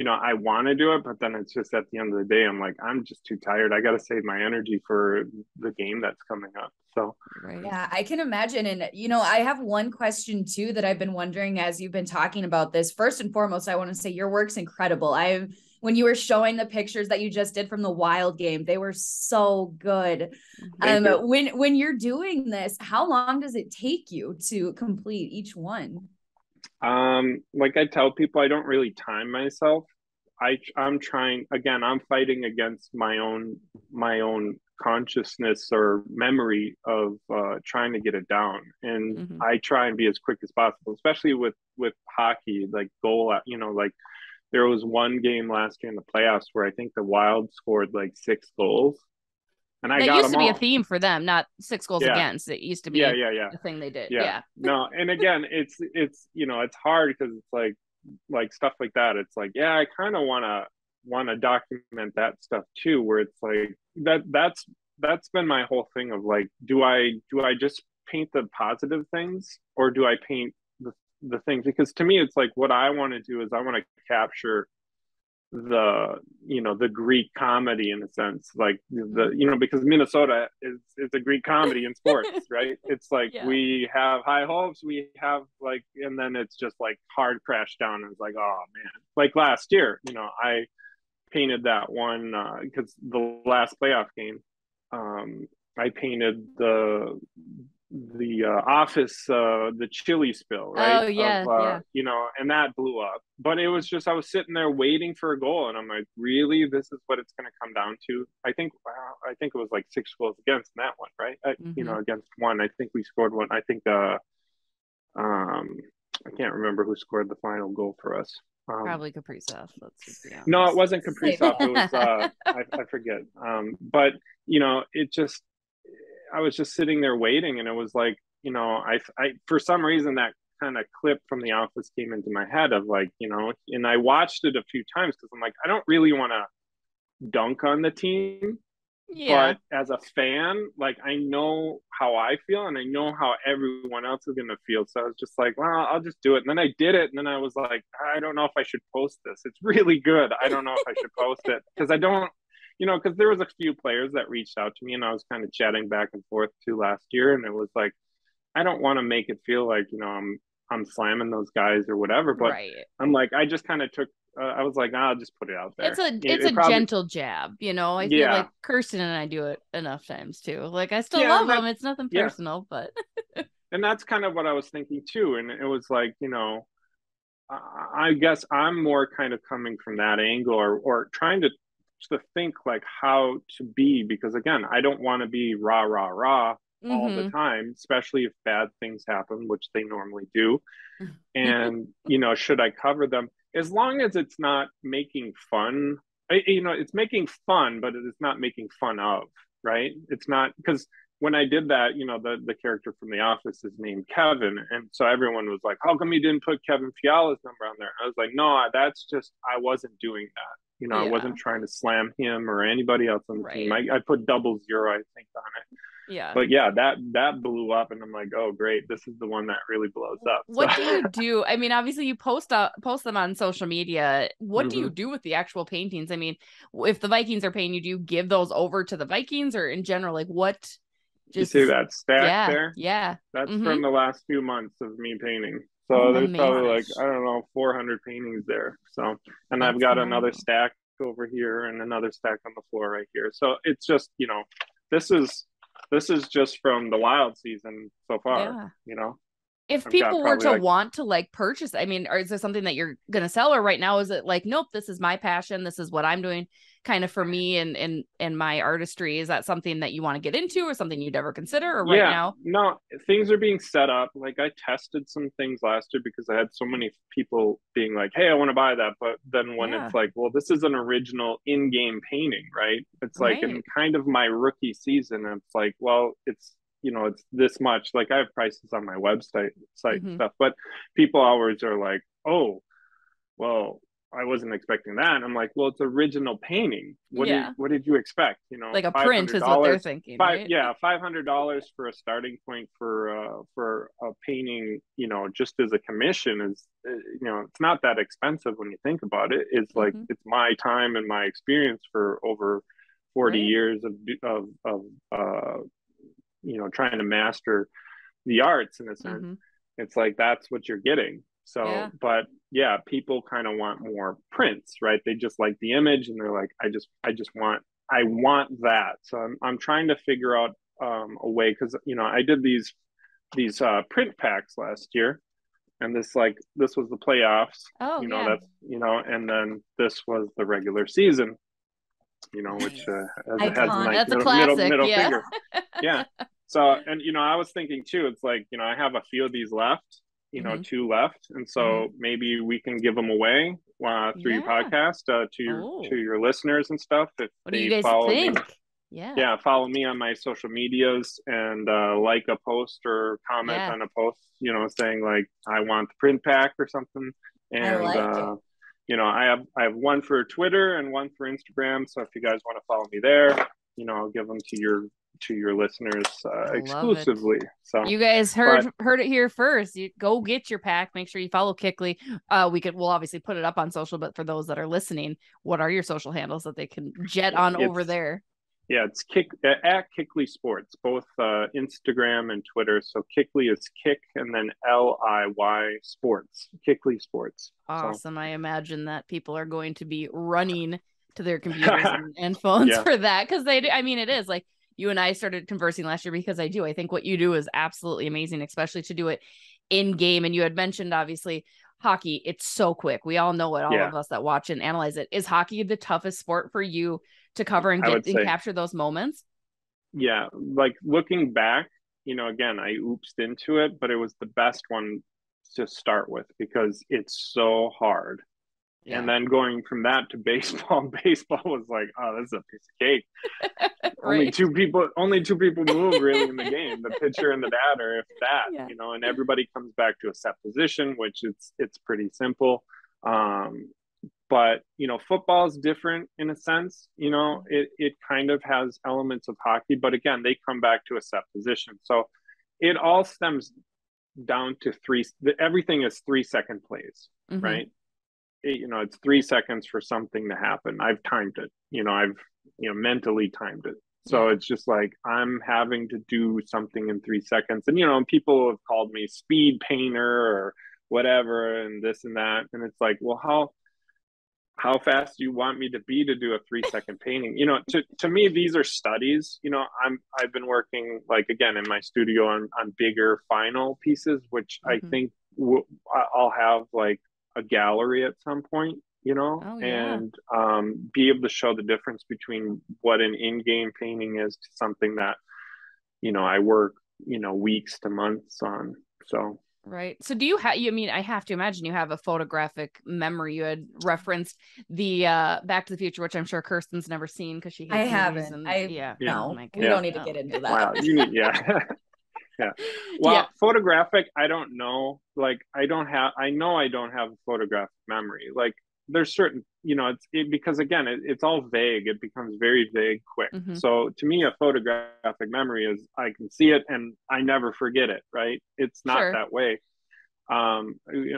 you know, I want to do it, but then it's just at the end of the day, I'm like, I'm just too tired. I got to save my energy for the game that's coming up. So, right. yeah, I can imagine. And, you know, I have one question too, that I've been wondering as you've been talking about this. First and foremost, I want to say your work's incredible. I when you were showing the pictures that you just did from the Wild game. They were so good. Um, when, when you're doing this, how long does it take you to complete each one? Um, like I tell people, I don't really time myself. I, I'm trying, again, I'm fighting against my own, my own consciousness or memory of uh, trying to get it down. And mm-hmm. I try and be as quick as possible, especially with, with hockey, like goal, you know, like there was one game last year in the playoffs where I think the Wild scored like six goals. And I that got used them to be all. a theme for them, not six goals yeah. against. It used to be yeah, yeah, yeah. the thing they did. Yeah. yeah. No. And again, it's, it's, you know, it's hard because it's like, like stuff like that. It's like, yeah, I kind of want to, want to document that stuff too, where it's like that, that's, that's been my whole thing of like, do I, do I just paint the positive things or do I paint the, the things? Because to me, it's like, what I want to do is I want to capture the, you know, the Greek comedy in a sense, like the, you know, because Minnesota is, is a Greek comedy in sports, right? It's like, yeah. we have high hopes, we have like, and then it's just like hard crash down. And it's like, oh man, like last year, you know, I painted that one because uh, the last playoff game, um, I painted the, the uh, office, uh, the chili spill, right? Oh, yeah, of, uh, yeah. You know, and that blew up. But it was just, I was sitting there waiting for a goal, and I'm like, really? This is what it's going to come down to? I think, wow, I think it was like six goals against in that one, right? I, mm-hmm. You know, against one. I think we scored one. I think, uh, um, I can't remember who scored the final goal for us. Um, Probably Kaprizov. Let's just be honest. No, it wasn't Kaprizov. It was, uh, I, I forget. Um, but, you know, it just, I was just sitting there waiting, and it was like, you know, I, I for some reason that kind of clip from The Office came into my head of like, you know, and I watched it a few times because I'm like, I don't really want to dunk on the team, yeah. but as a fan, like I know how I feel and I know how everyone else is going to feel. So I was just like, well, I'll just do it. And then I did it. And then I was like, I don't know if I should post this. It's really good. I don't know if I should post it because I don't, you know, because there was a few players that reached out to me and I was kind of chatting back and forth to last year. And it was like, I don't want to make it feel like, you know, I'm I'm slamming those guys or whatever. But right. I'm like, I just kind of took, uh, I was like, nah, I'll just put it out there. It's a it, it's it a probably... gentle jab, you know. I feel yeah. like Kirsten and I do it enough times too. Like, I still yeah, love them. It's nothing personal, yeah. but. And that's kind of what I was thinking too. And it was like, you know, I guess I'm more kind of coming from that angle or or trying to, to think like how to be, because again, I don't want to be rah rah rah mm-hmm. all the time, especially if bad things happen, which they normally do. And you know, should I cover them? As long as it's not making fun, I, you know, it's making fun, but it's not making fun of, right? It's not, because when I did that, you know, the the character from The Office is named Kevin, and so everyone was like, "How come you didn't put Kevin Fiala's number on there?" I was like, "No, that's just I wasn't doing that." You know, yeah. I wasn't trying to slam him or anybody else on the right. team. I, I put double zero, I think, on it. Yeah. But yeah, that that blew up, and I'm like, oh, great, this is the one that really blows up. What so. do you do? I mean, obviously, you post out, post them on social media. What mm-hmm. do you do with the actual paintings? I mean, if the Vikings are paying you, do you give those over to the Vikings, or in general, like what? Just, you see that stack yeah, there? Yeah. That's mm-hmm. from the last few months of me painting. So oh, there's probably gosh. like, I don't know, four hundred paintings there. So, and That's I've got amazing. another stack over here and another stack on the floor right here. So it's just, you know, this is, this is just from the Wild season so far, yeah. you know. If I've people were to like, want to like purchase, I mean, or is there something that you're going to sell, or right now, is it like, nope, this is my passion. This is what I'm doing kind of for me and, and, and my artistry. Is that something that you want to get into or something you'd ever consider or right yeah, now? No, things are being set up. Like I tested some things last year because I had so many people being like, hey, I want to buy that. But then when yeah. it's like, well, this is an original in-game painting, right? It's like right. in kind of my rookie season. And it's like, well, it's, you know, it's this much. Like I have prices on my website site mm-hmm. stuff, but people always are like, oh, well, I wasn't expecting that. And I'm like, well, it's original painting. What, yeah. did, what did you expect? You know, like a print is what they're thinking. Five, right? Yeah. five hundred dollars for a starting point for, uh, for a painting, you know, just as a commission is, you know, it's not that expensive when you think about it. It's like, mm-hmm. it's my time and my experience for over forty right. years of, of, of, uh, you know, trying to master the arts in a sense. Mm-hmm. It's like, that's what you're getting. So, yeah. but yeah, people kind of want more prints, right? They just like the image and they're like, I just, I just want, I want that. So I'm, I'm trying to figure out um, a way. Cause you know, I did these, these uh, print packs last year, and this, like, this was the playoffs, oh, you know, yeah. that's, you know, and then this was the regular season, you know, which uh, has, has like middle, middle, middle yeah. finger. Yeah. So, and, you know, I was thinking too, it's like, you know, I have a few of these left, you know, mm-hmm. two left. And so mm-hmm. maybe we can give them away uh, through yeah. your podcast uh, to, your, oh. to your listeners and stuff. If what do you guys think? Me. Yeah. Yeah. Follow me on my social medias and uh, like a post or comment yeah. on a post, you know, saying like, I want the print pack or something. And, like uh, you know, I have, I have one for Twitter and one for Instagram. So if you guys want to follow me there, you know, I'll give them to your, to your listeners uh, exclusively. It. So you guys heard but, heard it here first. You go get your pack. Make sure you follow Kickliy. Uh, we could we'll obviously put it up on social, but for those that are listening, what are your social handles that they can jet on over there? Yeah, it's kick at KickliySports, both uh, Instagram and Twitter. So Kickliy is kick and then L I Y Sports. KickliySports. Awesome. So. I imagine that people are going to be running to their computers and, and phones yeah. for that, because they do. I mean, it is like. You and I started conversing last year because I do. I think what you do is absolutely amazing, especially to do it in game. And you had mentioned, obviously, hockey. It's so quick. We all know it. All yeah. of us that watch and analyze it. Is hockey the toughest sport for you to cover and get and capture those moments? Yeah. Like looking back, you know, again, I oopsed into it, but it was the best one to start with because it's so hard. Yeah. And then going from that to baseball, baseball was like, oh, this is a piece of cake. right. Only two people, only two people move really in the game, the pitcher and the batter, if that, yeah. you know, and everybody comes back to a set position, which it's, it's pretty simple. Um, but, you know, football is different in a sense, you know, it, it kind of has elements of hockey, but again, they come back to a set position. So it all stems down to three, everything is three second plays, mm-hmm. right? You know, it's three seconds for something to happen. I've timed it, you know, I've, you know, mentally timed it. So yeah. it's just like, I'm having to do something in three seconds. And, you know, people have called me speed painter or whatever, and this and that. And it's like, well, how, how fast do you want me to be to do a three second painting? You know, to, to me, these are studies, you know, I'm, I've been working like, again, in my studio on, on bigger final pieces, which mm-hmm. I think w- I'll have like, a gallery at some point, you know, oh, yeah. and um, be able to show the difference between what an in-game painting is to something that, you know, I work, you know, weeks to months on. So, right. So do you have, you I mean, I have to imagine you have a photographic memory. You had referenced the uh, Back to the Future, which I'm sure Kirsten's never seen because she, hates I haven't, and, I yeah. no, oh, we yeah. don't need to get into that. Wow, you need, yeah. Yeah. Well, yeah. photographic, I don't know. Like, I don't have, I know I don't have a photographic memory. Like, there's certain, you know, it's it, because again, it, it's all vague. It becomes very vague quick. Mm-hmm. So to me, a photographic memory is I can see it and I never forget it, right? It's not sure. that way. Um,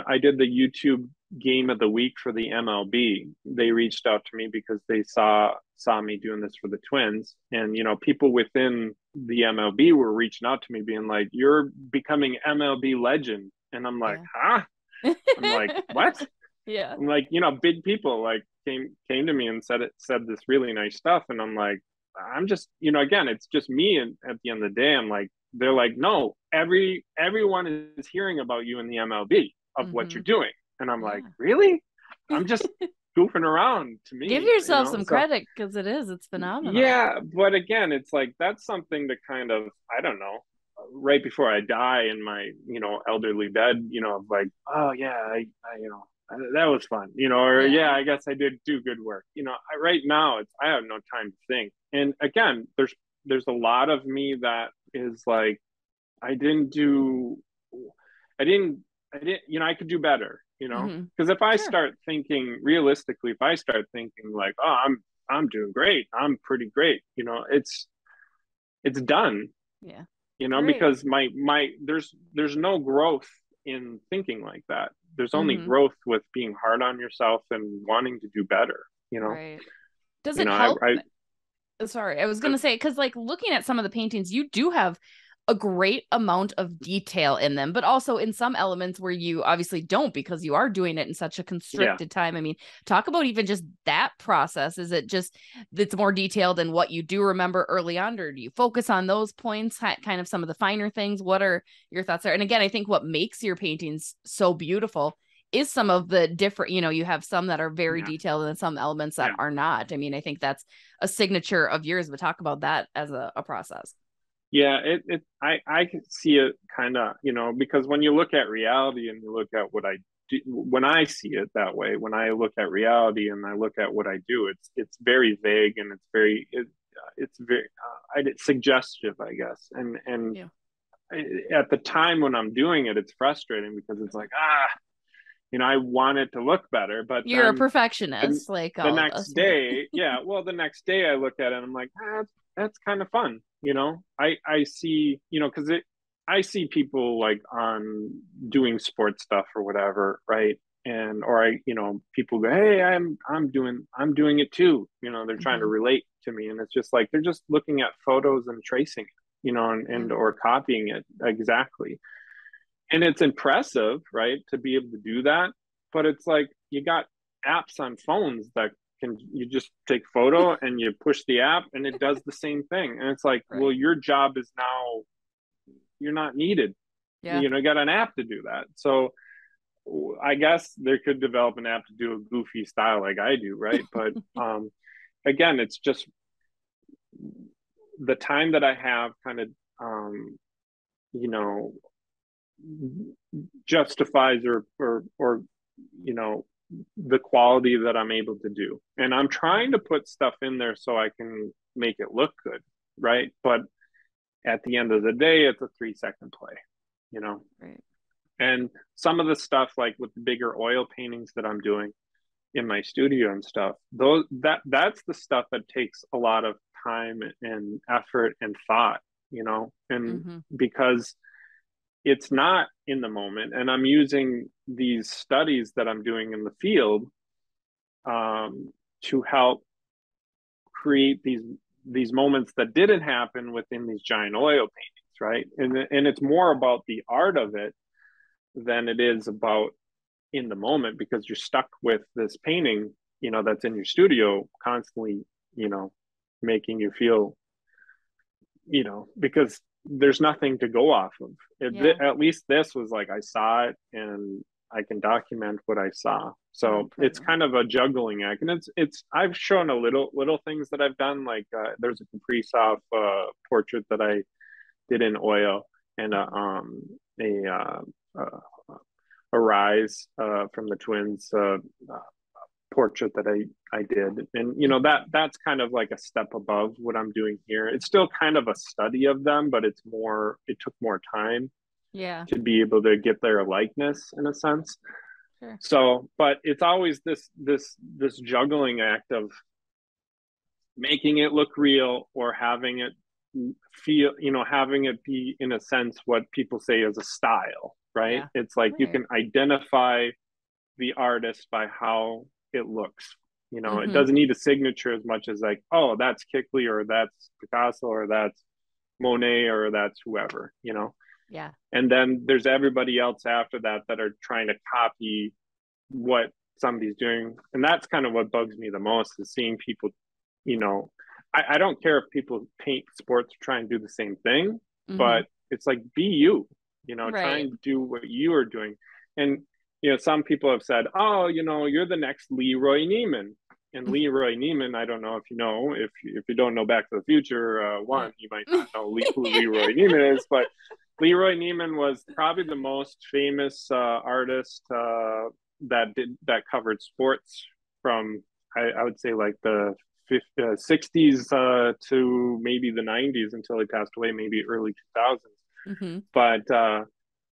I did the YouTube game of the week for the M L B. They reached out to me because they saw saw me doing this for the Twins, and you know, people within the M L B were reaching out to me being like, you're becoming M L B legend, and I'm like yeah. huh I'm like what yeah I'm like, you know, big people like came came to me and said it said this really nice stuff, and I'm like, I'm just, you know, again, it's just me, and at the end of the day, I'm like, they're like, no, every everyone is hearing about you in the M L B of mm-hmm. what you're doing. And I'm yeah. like, really? I'm just goofing around to me. Give yourself you know? some so, credit because it is. It's phenomenal. Yeah. But again, it's like, that's something to kind of, I don't know, right before I die in my, you know, elderly bed, you know, like, oh yeah, I, I you know, I, that was fun, you know, or yeah. yeah, I guess I did do good work. You know, I, right now it's, I have no time to think. And again, there's, there's a lot of me that is like, I didn't do, I didn't, I didn't, you know, I could do better. You know, because mm-hmm. if I sure. start thinking realistically, if I start thinking like, oh, I'm I'm doing great, I'm pretty great, you know, it's it's done. Yeah. You know, great. Because my my there's there's no growth in thinking like that. There's only mm-hmm. growth with being hard on yourself and wanting to do better. You know, right. does you it know, help? I, I, Sorry, I was going to say, because like looking at some of the paintings, you do have a great amount of detail in them, but also in some elements where you obviously don't, because you are doing it in such a constricted yeah. time. I mean, talk about even just that process. Is it just, it's more detailed in what you do remember early on, or do you focus on those points, kind of some of the finer things? What are your thoughts there? And again, I think what makes your paintings so beautiful is some of the different, you know, you have some that are very yeah. detailed and some elements that yeah. are not. I mean, I think that's a signature of yours, but talk about that as a, a process. Yeah, it, it I, I can see it kind of, you know, because when you look at reality and you look at what I do, when I see it that way, when I look at reality and I look at what I do, it's it's very vague and it's very, it, it's very uh, it's suggestive, I guess. And, and yeah. I, at the time when I'm doing it, it's frustrating because it's like, ah, you know, I want it to look better, but you're um, a perfectionist. The, like the next day. yeah. Well, the next day I look at it and I'm like, ah, that's, that's kind of fun. You know, I, I see, you know, cause it, I see people like on doing sports stuff or whatever. Right. And, or I, you know, people go, hey, I'm, I'm doing, I'm doing it too. You know, they're trying mm-hmm. to relate to me, and it's just like, they're just looking at photos and tracing it, you know, and, and, or copying it exactly. And it's impressive, right, to be able to do that. But it's like, you got apps on phones that can, you just take photo and you push the app and it does the same thing. And it's like, right. well, your job is now, you're not needed. Yeah. You know, you got an app to do that. So I guess there could develop an app to do a goofy style like I do, right? But um, again, it's just the time that I have kind of, um, you know, justifies or, or, or, you know, the quality that I'm able to do. And I'm trying to put stuff in there so I can make it look good. Right. But at the end of the day, it's a three second play, you know, right. And some of the stuff like with the bigger oil paintings that I'm doing in my studio and stuff, those, that that's the stuff that takes a lot of time and effort and thought, you know, and mm-hmm. because it's not in the moment. And I'm using these studies that I'm doing in the field um, to help create these these moments that didn't happen within these giant oil paintings, right? And, and it's more about the art of it than it is about in the moment, because you're stuck with this painting, you know, that's in your studio constantly, you know, making you feel, you know, because there's nothing to go off of. It, yeah. th- at least this was like, I saw it and I can document what I saw. So oh, it's kind of a juggling act. And it's, it's, I've shown a little, little things that I've done. Like uh, there's a Kaprizov uh, portrait that I did in oil, and a, um, a, uh, uh, a Rise uh, from the Twins uh, uh, portrait that I, I did. And, you know, that, that's kind of like a step above what I'm doing here. It's still kind of a study of them, but it's more, it took more time yeah, to be able to get their likeness in a sense. Sure. So, but it's always this, this, this juggling act of making it look real or having it feel, you know, having it be in a sense what people say is a style, right? Yeah. It's like, right. you can identify the artist by how it looks, you know, mm-hmm. it doesn't need a signature as much as like, oh, that's Kickliy or that's Picasso or that's Monet or that's whoever, you know? Yeah. And then there's everybody else after that that are trying to copy what somebody's doing. And that's kind of what bugs me the most, is seeing people, you know, I, I don't care if people paint sports, try and do the same thing, mm-hmm. but it's like, be you, you know, right. try and do what you are doing. And you know, some people have said, oh, you know, you're the next Leroy Neiman. And Leroy Neiman, I don't know if you know, if if you don't know Back to the Future, uh, one, you might not know who Leroy Neiman is, but Leroy Neiman was probably the most famous uh, artist uh, that did that covered sports from, I, I would say, like the fifties, uh, sixties uh, to maybe the nineties until he passed away, maybe early two thousands. Mm-hmm. But, uh,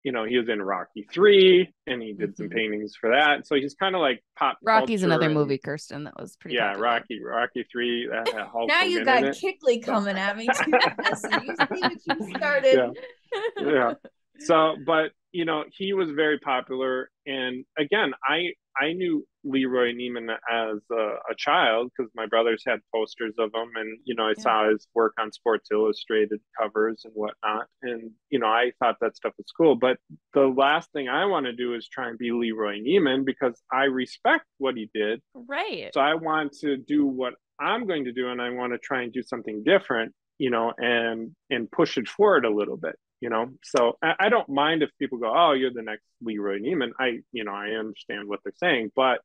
you know, he was in Rocky three and he did mm-hmm. some paintings for that. So he's kind of like pop. Rocky's another and, movie, Kirsten. That was pretty. Yeah, popular. Rocky, Rocky three. That had now you got Kickliy coming at me too. You started. Yeah. yeah. So, but, you know, he was very popular. And again, I, I knew Leroy Neiman as a, a child because my brothers had posters of him. And, you know, I yeah. saw his work on Sports Illustrated covers and whatnot. And, you know, I thought that stuff was cool. But the last thing I want to do is try and be Leroy Neiman because I respect what he did. Right. So I want to do what I'm going to do. And I want to try and do something different, you know, and, and push it forward a little bit. You know, so I, I don't mind if people go, oh, you're the next Leroy Neiman. I, you know, I understand what they're saying, but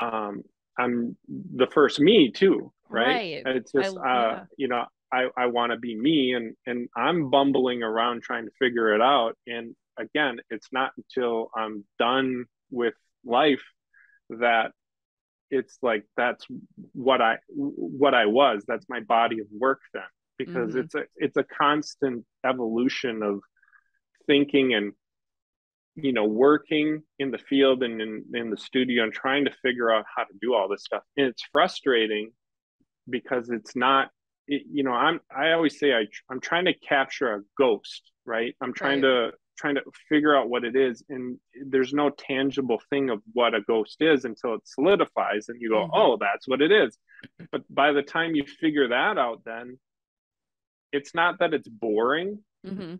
um, I'm the first me too, right? right. It's just, I, uh, yeah. you know, I, I want to be me, and, and I'm bumbling around trying to figure it out. And again, it's not until I'm done with life that it's like, that's what I, what I was, that's my body of work then. Because mm-hmm. it's a it's a constant evolution of thinking and, you know, working in the field and in, in the studio and trying to figure out how to do all this stuff. And it's frustrating because it's not, it, you know, I'm I always say I I'm trying to capture a ghost, right? I'm trying right. to trying to figure out what it is, and there's no tangible thing of what a ghost is until it solidifies and you go, mm-hmm. oh, that's what it is. But by the time you figure that out, then it's not that it's boring, mm-hmm.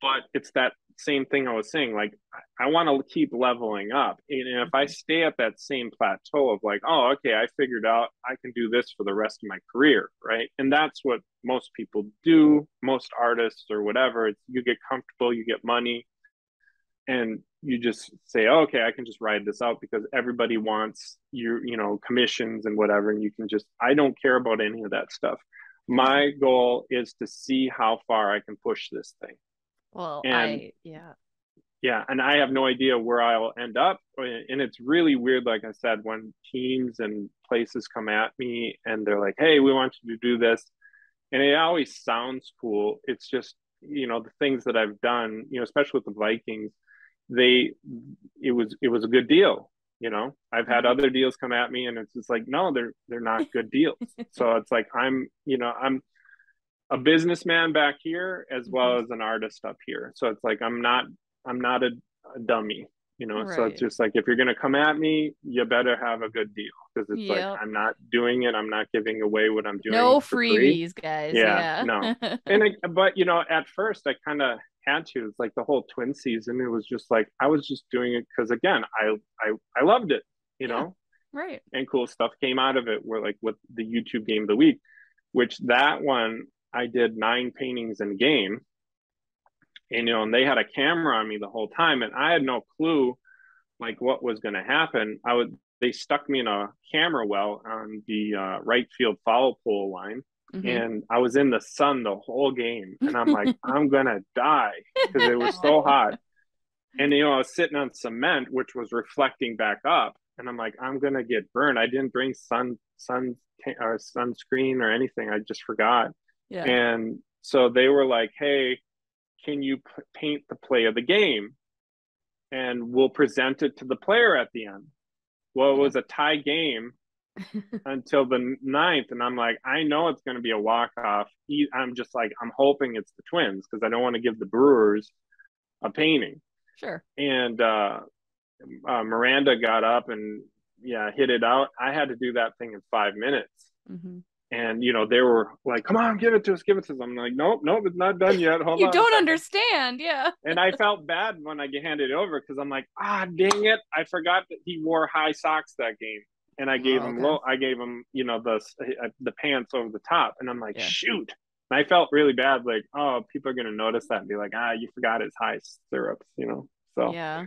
but it's that same thing I was saying. Like, I want to keep leveling up. And if mm-hmm. I stay at that same plateau of like, oh, okay, I figured out I can do this for the rest of my career, right? And that's what most people do, most artists or whatever. It's, you get comfortable, you get money, and you just say, oh, okay, I can just ride this out because everybody wants your, you know, commissions and whatever. And you can just, I don't care about any of that stuff. My goal is to see how far I can push this thing. Well, and, I, yeah. Yeah. And I have no idea where I'll end up. And it's really weird, like I said, when teams and places come at me and they're like, hey, we want you to do this. And it always sounds cool. It's just, you know, the things that I've done, you know, especially with the Vikings, they, it was, it was a good deal. You know, I've had other deals come at me and it's just like, no, they're, they're not good deals. So it's like, I'm, you know, I'm a businessman back here as well mm-hmm. as an artist up here. So it's like, I'm not, I'm not a, a dummy, you know? Right. So it's just like, if you're going to come at me, you better have a good deal. Cause it's yep. like, I'm not doing it. I'm not giving away what I'm doing. No freebies, free. guys. Yeah, yeah. no. And, it, but you know, at first I kind of had to, it's like the whole twin season, it was just like I was just doing it because again I I I loved it, you know, yeah, right? And cool stuff came out of it. We're like with the YouTube game of the week, which that one I did nine paintings in a game, and you know, and they had a camera on me the whole time, and I had no clue like what was going to happen. I would they stuck me in a camera well on the uh, right field foul pole line. Mm-hmm. And I was in the sun the whole game, and I'm like, I'm gonna die because it was so hot. And you know, I was sitting on cement, which was reflecting back up, and I'm like, I'm gonna get burned. I didn't bring sun, sun, or sunscreen or anything. I just forgot. Yeah. And so they were like, hey, can you p- paint the play of the game, and we'll present it to the player at the end. Well, it was a tie game. until the ninth, and I'm like, I know it's going to be a walk-off. I'm just like, I'm hoping it's the Twins because I don't want to give the Brewers a painting. Sure. And uh, uh, Miranda got up and yeah, hit it out. I had to do that thing in five minutes, mm-hmm. and you know they were like, "Come on, give it to us, give it to us." I'm like, "Nope, nope, it's not done yet. Hold you on." You don't understand, yeah. And I felt bad when I handed it over because I'm like, "Ah, dang it! I forgot that he wore high socks that game." And I gave oh, him, okay. low, I gave him, you know, the the pants over the top, and I'm like, yeah. shoot! And I felt really bad, like, oh, people are gonna notice that and be like, ah, you forgot his high stirrups, you know? So yeah,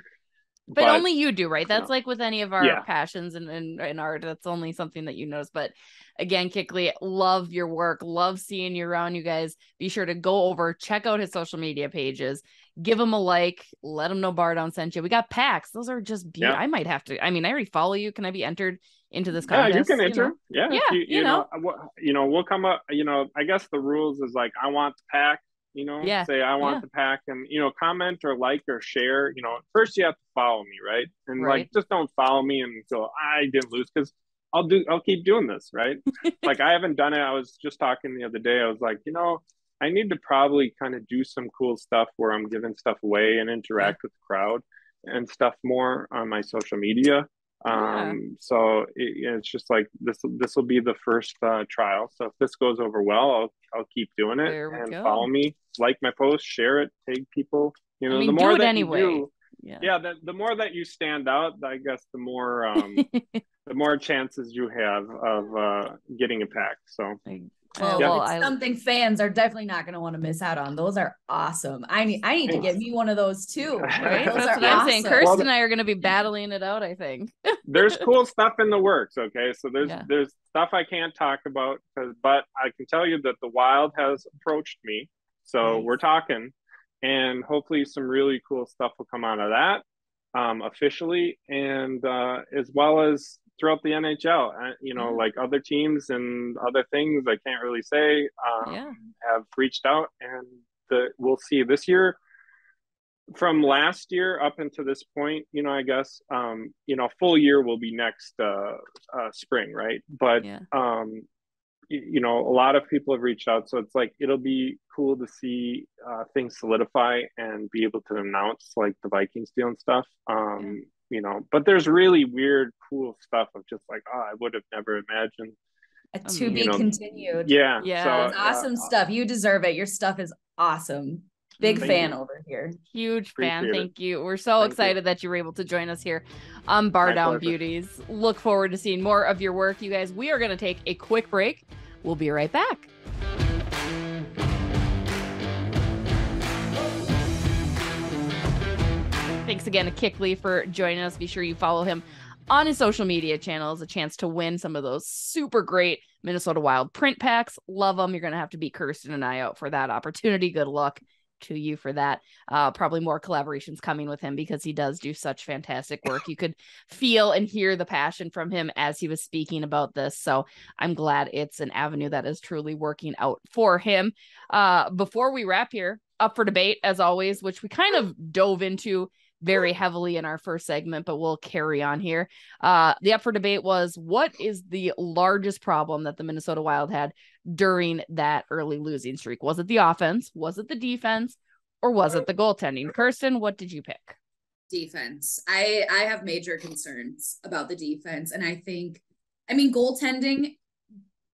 but, but only you do, right? That's you know. like with any of our yeah. passions and and, and art, that's only something that you notice. But again, Kickliy, love your work, love seeing you around. You guys, be sure to go over, check out his social media pages. Give him a like, let him know Bardown sent you. We got packs. Those are just beautiful. Yeah. I might have to, I mean, I already follow you. Can I be entered into this contest? Yeah, you can enter. You know? Yeah. yeah you, you, you know, know, you know, we'll come up, you know, I guess the rules is like, I want the pack, you know, yeah. say I want yeah. the pack, and, you know, comment or like, or share, you know, first you have to follow me. Right. And right. like, just don't follow me until I didn't lose. Cause I'll do, I'll keep doing this. Right. Like I haven't done it. I was just talking the other day. I was like, you know, I need to probably kind of do some cool stuff where I'm giving stuff away and interact with the crowd and stuff more on my social media. Yeah. Um, so it, it's just like, this, this will be the first uh, trial. So if this goes over well, I'll, I'll keep doing it and go. Follow me, like my post, share it, tag people, you know, I mean, the more that anyway. you do, yeah, yeah the, the more that you stand out, I guess the more, um, the more chances you have of, uh, getting a pack. So I- Oh, yeah. well, it's something fans are definitely not going to want to miss out on. Those are awesome. I need, I need Thanks. to get me one of those too. Right? Those That's what awesome. I'm saying. Kirsten well, and I are going to be battling it out, I think. There's cool stuff in the works. Okay, so there's yeah. there's stuff I can't talk about, but I can tell you that the Wild has approached me, so nice. We're talking, and hopefully some really cool stuff will come out of that um, officially, and uh, as well as. Throughout the N H L, you know, mm-hmm. like other teams and other things I can't really say um, yeah. have reached out, and the, we'll see this year from last year up until this point, you know, I guess, um, you know, full year will be next uh, uh, spring. Right. But, yeah. um, you, you know, a lot of people have reached out. So it's like, it'll be cool to see uh, things solidify and be able to announce like the Vikings deal and stuff. Um, yeah. You know, but there's really weird, cool stuff of just like, oh, I would have never imagined. A to be know. continued. Yeah. Yeah. So, awesome uh, stuff. You deserve it. Your stuff is awesome. Big fan you. over here. Huge Appreciate fan. It. Thank you. We're so Thank excited you. that you were able to join us here on Bardown Beauties. Look forward to seeing more of your work. You guys, we are going to take a quick break. We'll be right back. Thanks again to Kickliy for joining us. Be sure you follow him on his social media channels. A chance to win some of those super great Minnesota Wild print packs. Love them. You're going to have to be Kirsten and I out for that opportunity. Good luck to you for that. Uh, probably more collaborations coming with him because he does do such fantastic work. You could feel and hear the passion from him as he was speaking about this. So I'm glad it's an avenue that is truly working out for him. Uh, before we wrap here, up for debate as always, which we kind of dove into very heavily in our first segment, but we'll carry on here. Uh, the up for debate was, what is the largest problem that the Minnesota Wild had during that early losing streak? Was it the offense? Was it the defense? Or was it the goaltending? Kirsten, what did you pick? Defense. I, I have major concerns about the defense. And I think, I mean, goaltending,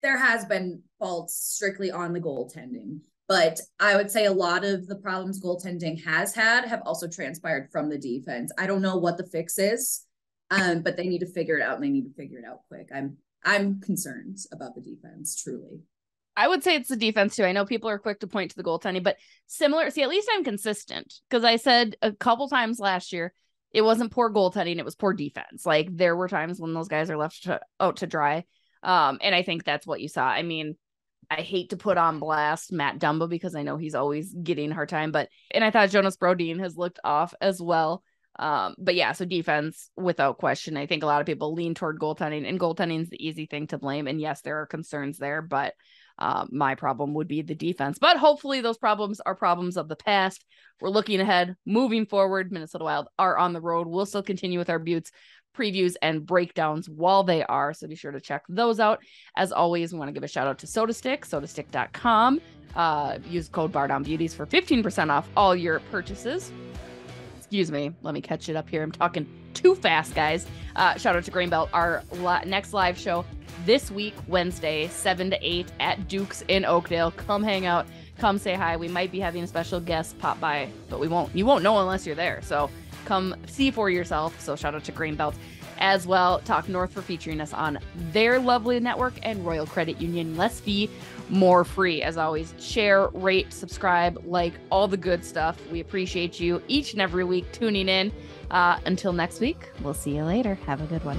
there has been faults strictly on the goaltending. But I would say a lot of the problems goaltending has had have also transpired from the defense. I don't know what the fix is, um, but they need to figure it out, and they need to figure it out quick. I'm I'm concerned about the defense, truly. I would say it's the defense, too. I know people are quick to point to the goaltending, but similar. See, at least I'm consistent, because I said a couple times last year, it wasn't poor goaltending. It was poor defense. Like, there were times when those guys are left to, out to dry. Um, and I think that's what you saw. I mean, I hate to put on blast Matt Dumba because I know he's always getting a hard time, but, and I thought Jonas Brodin has looked off as well. Um, but yeah, so defense without question. I think a lot of people lean toward goaltending, and goaltending is the easy thing to blame. And yes, there are concerns there, but uh, my problem would be the defense, but hopefully those problems are problems of the past. We're looking ahead, moving forward. Minnesota Wild are on the road. We'll still continue with our Buttes previews and breakdowns while they are, so be sure to check those out. As always, we want to give a shout out to SodaStick, soda stick dot com. Uh, use code BardownBeauties for fifteen percent off all your purchases. Excuse me, let me catch it up here. I'm talking too fast, guys. Uh, shout out to Grain Belt. Our li- next live show this week, Wednesday, seven to eight at Duke's in Oakdale. Come hang out, come say hi. We might be having a special guest pop by, but we won't. You won't know unless you're there, so come see for yourself. So shout out to Grain Belt as well. Talk North for featuring us on their lovely network, and Royal Credit Union. Let's be more free. As always, share, rate, subscribe, like, all the good stuff. We appreciate you each and every week tuning in. Uh, until next week, we'll see you later. Have a good one.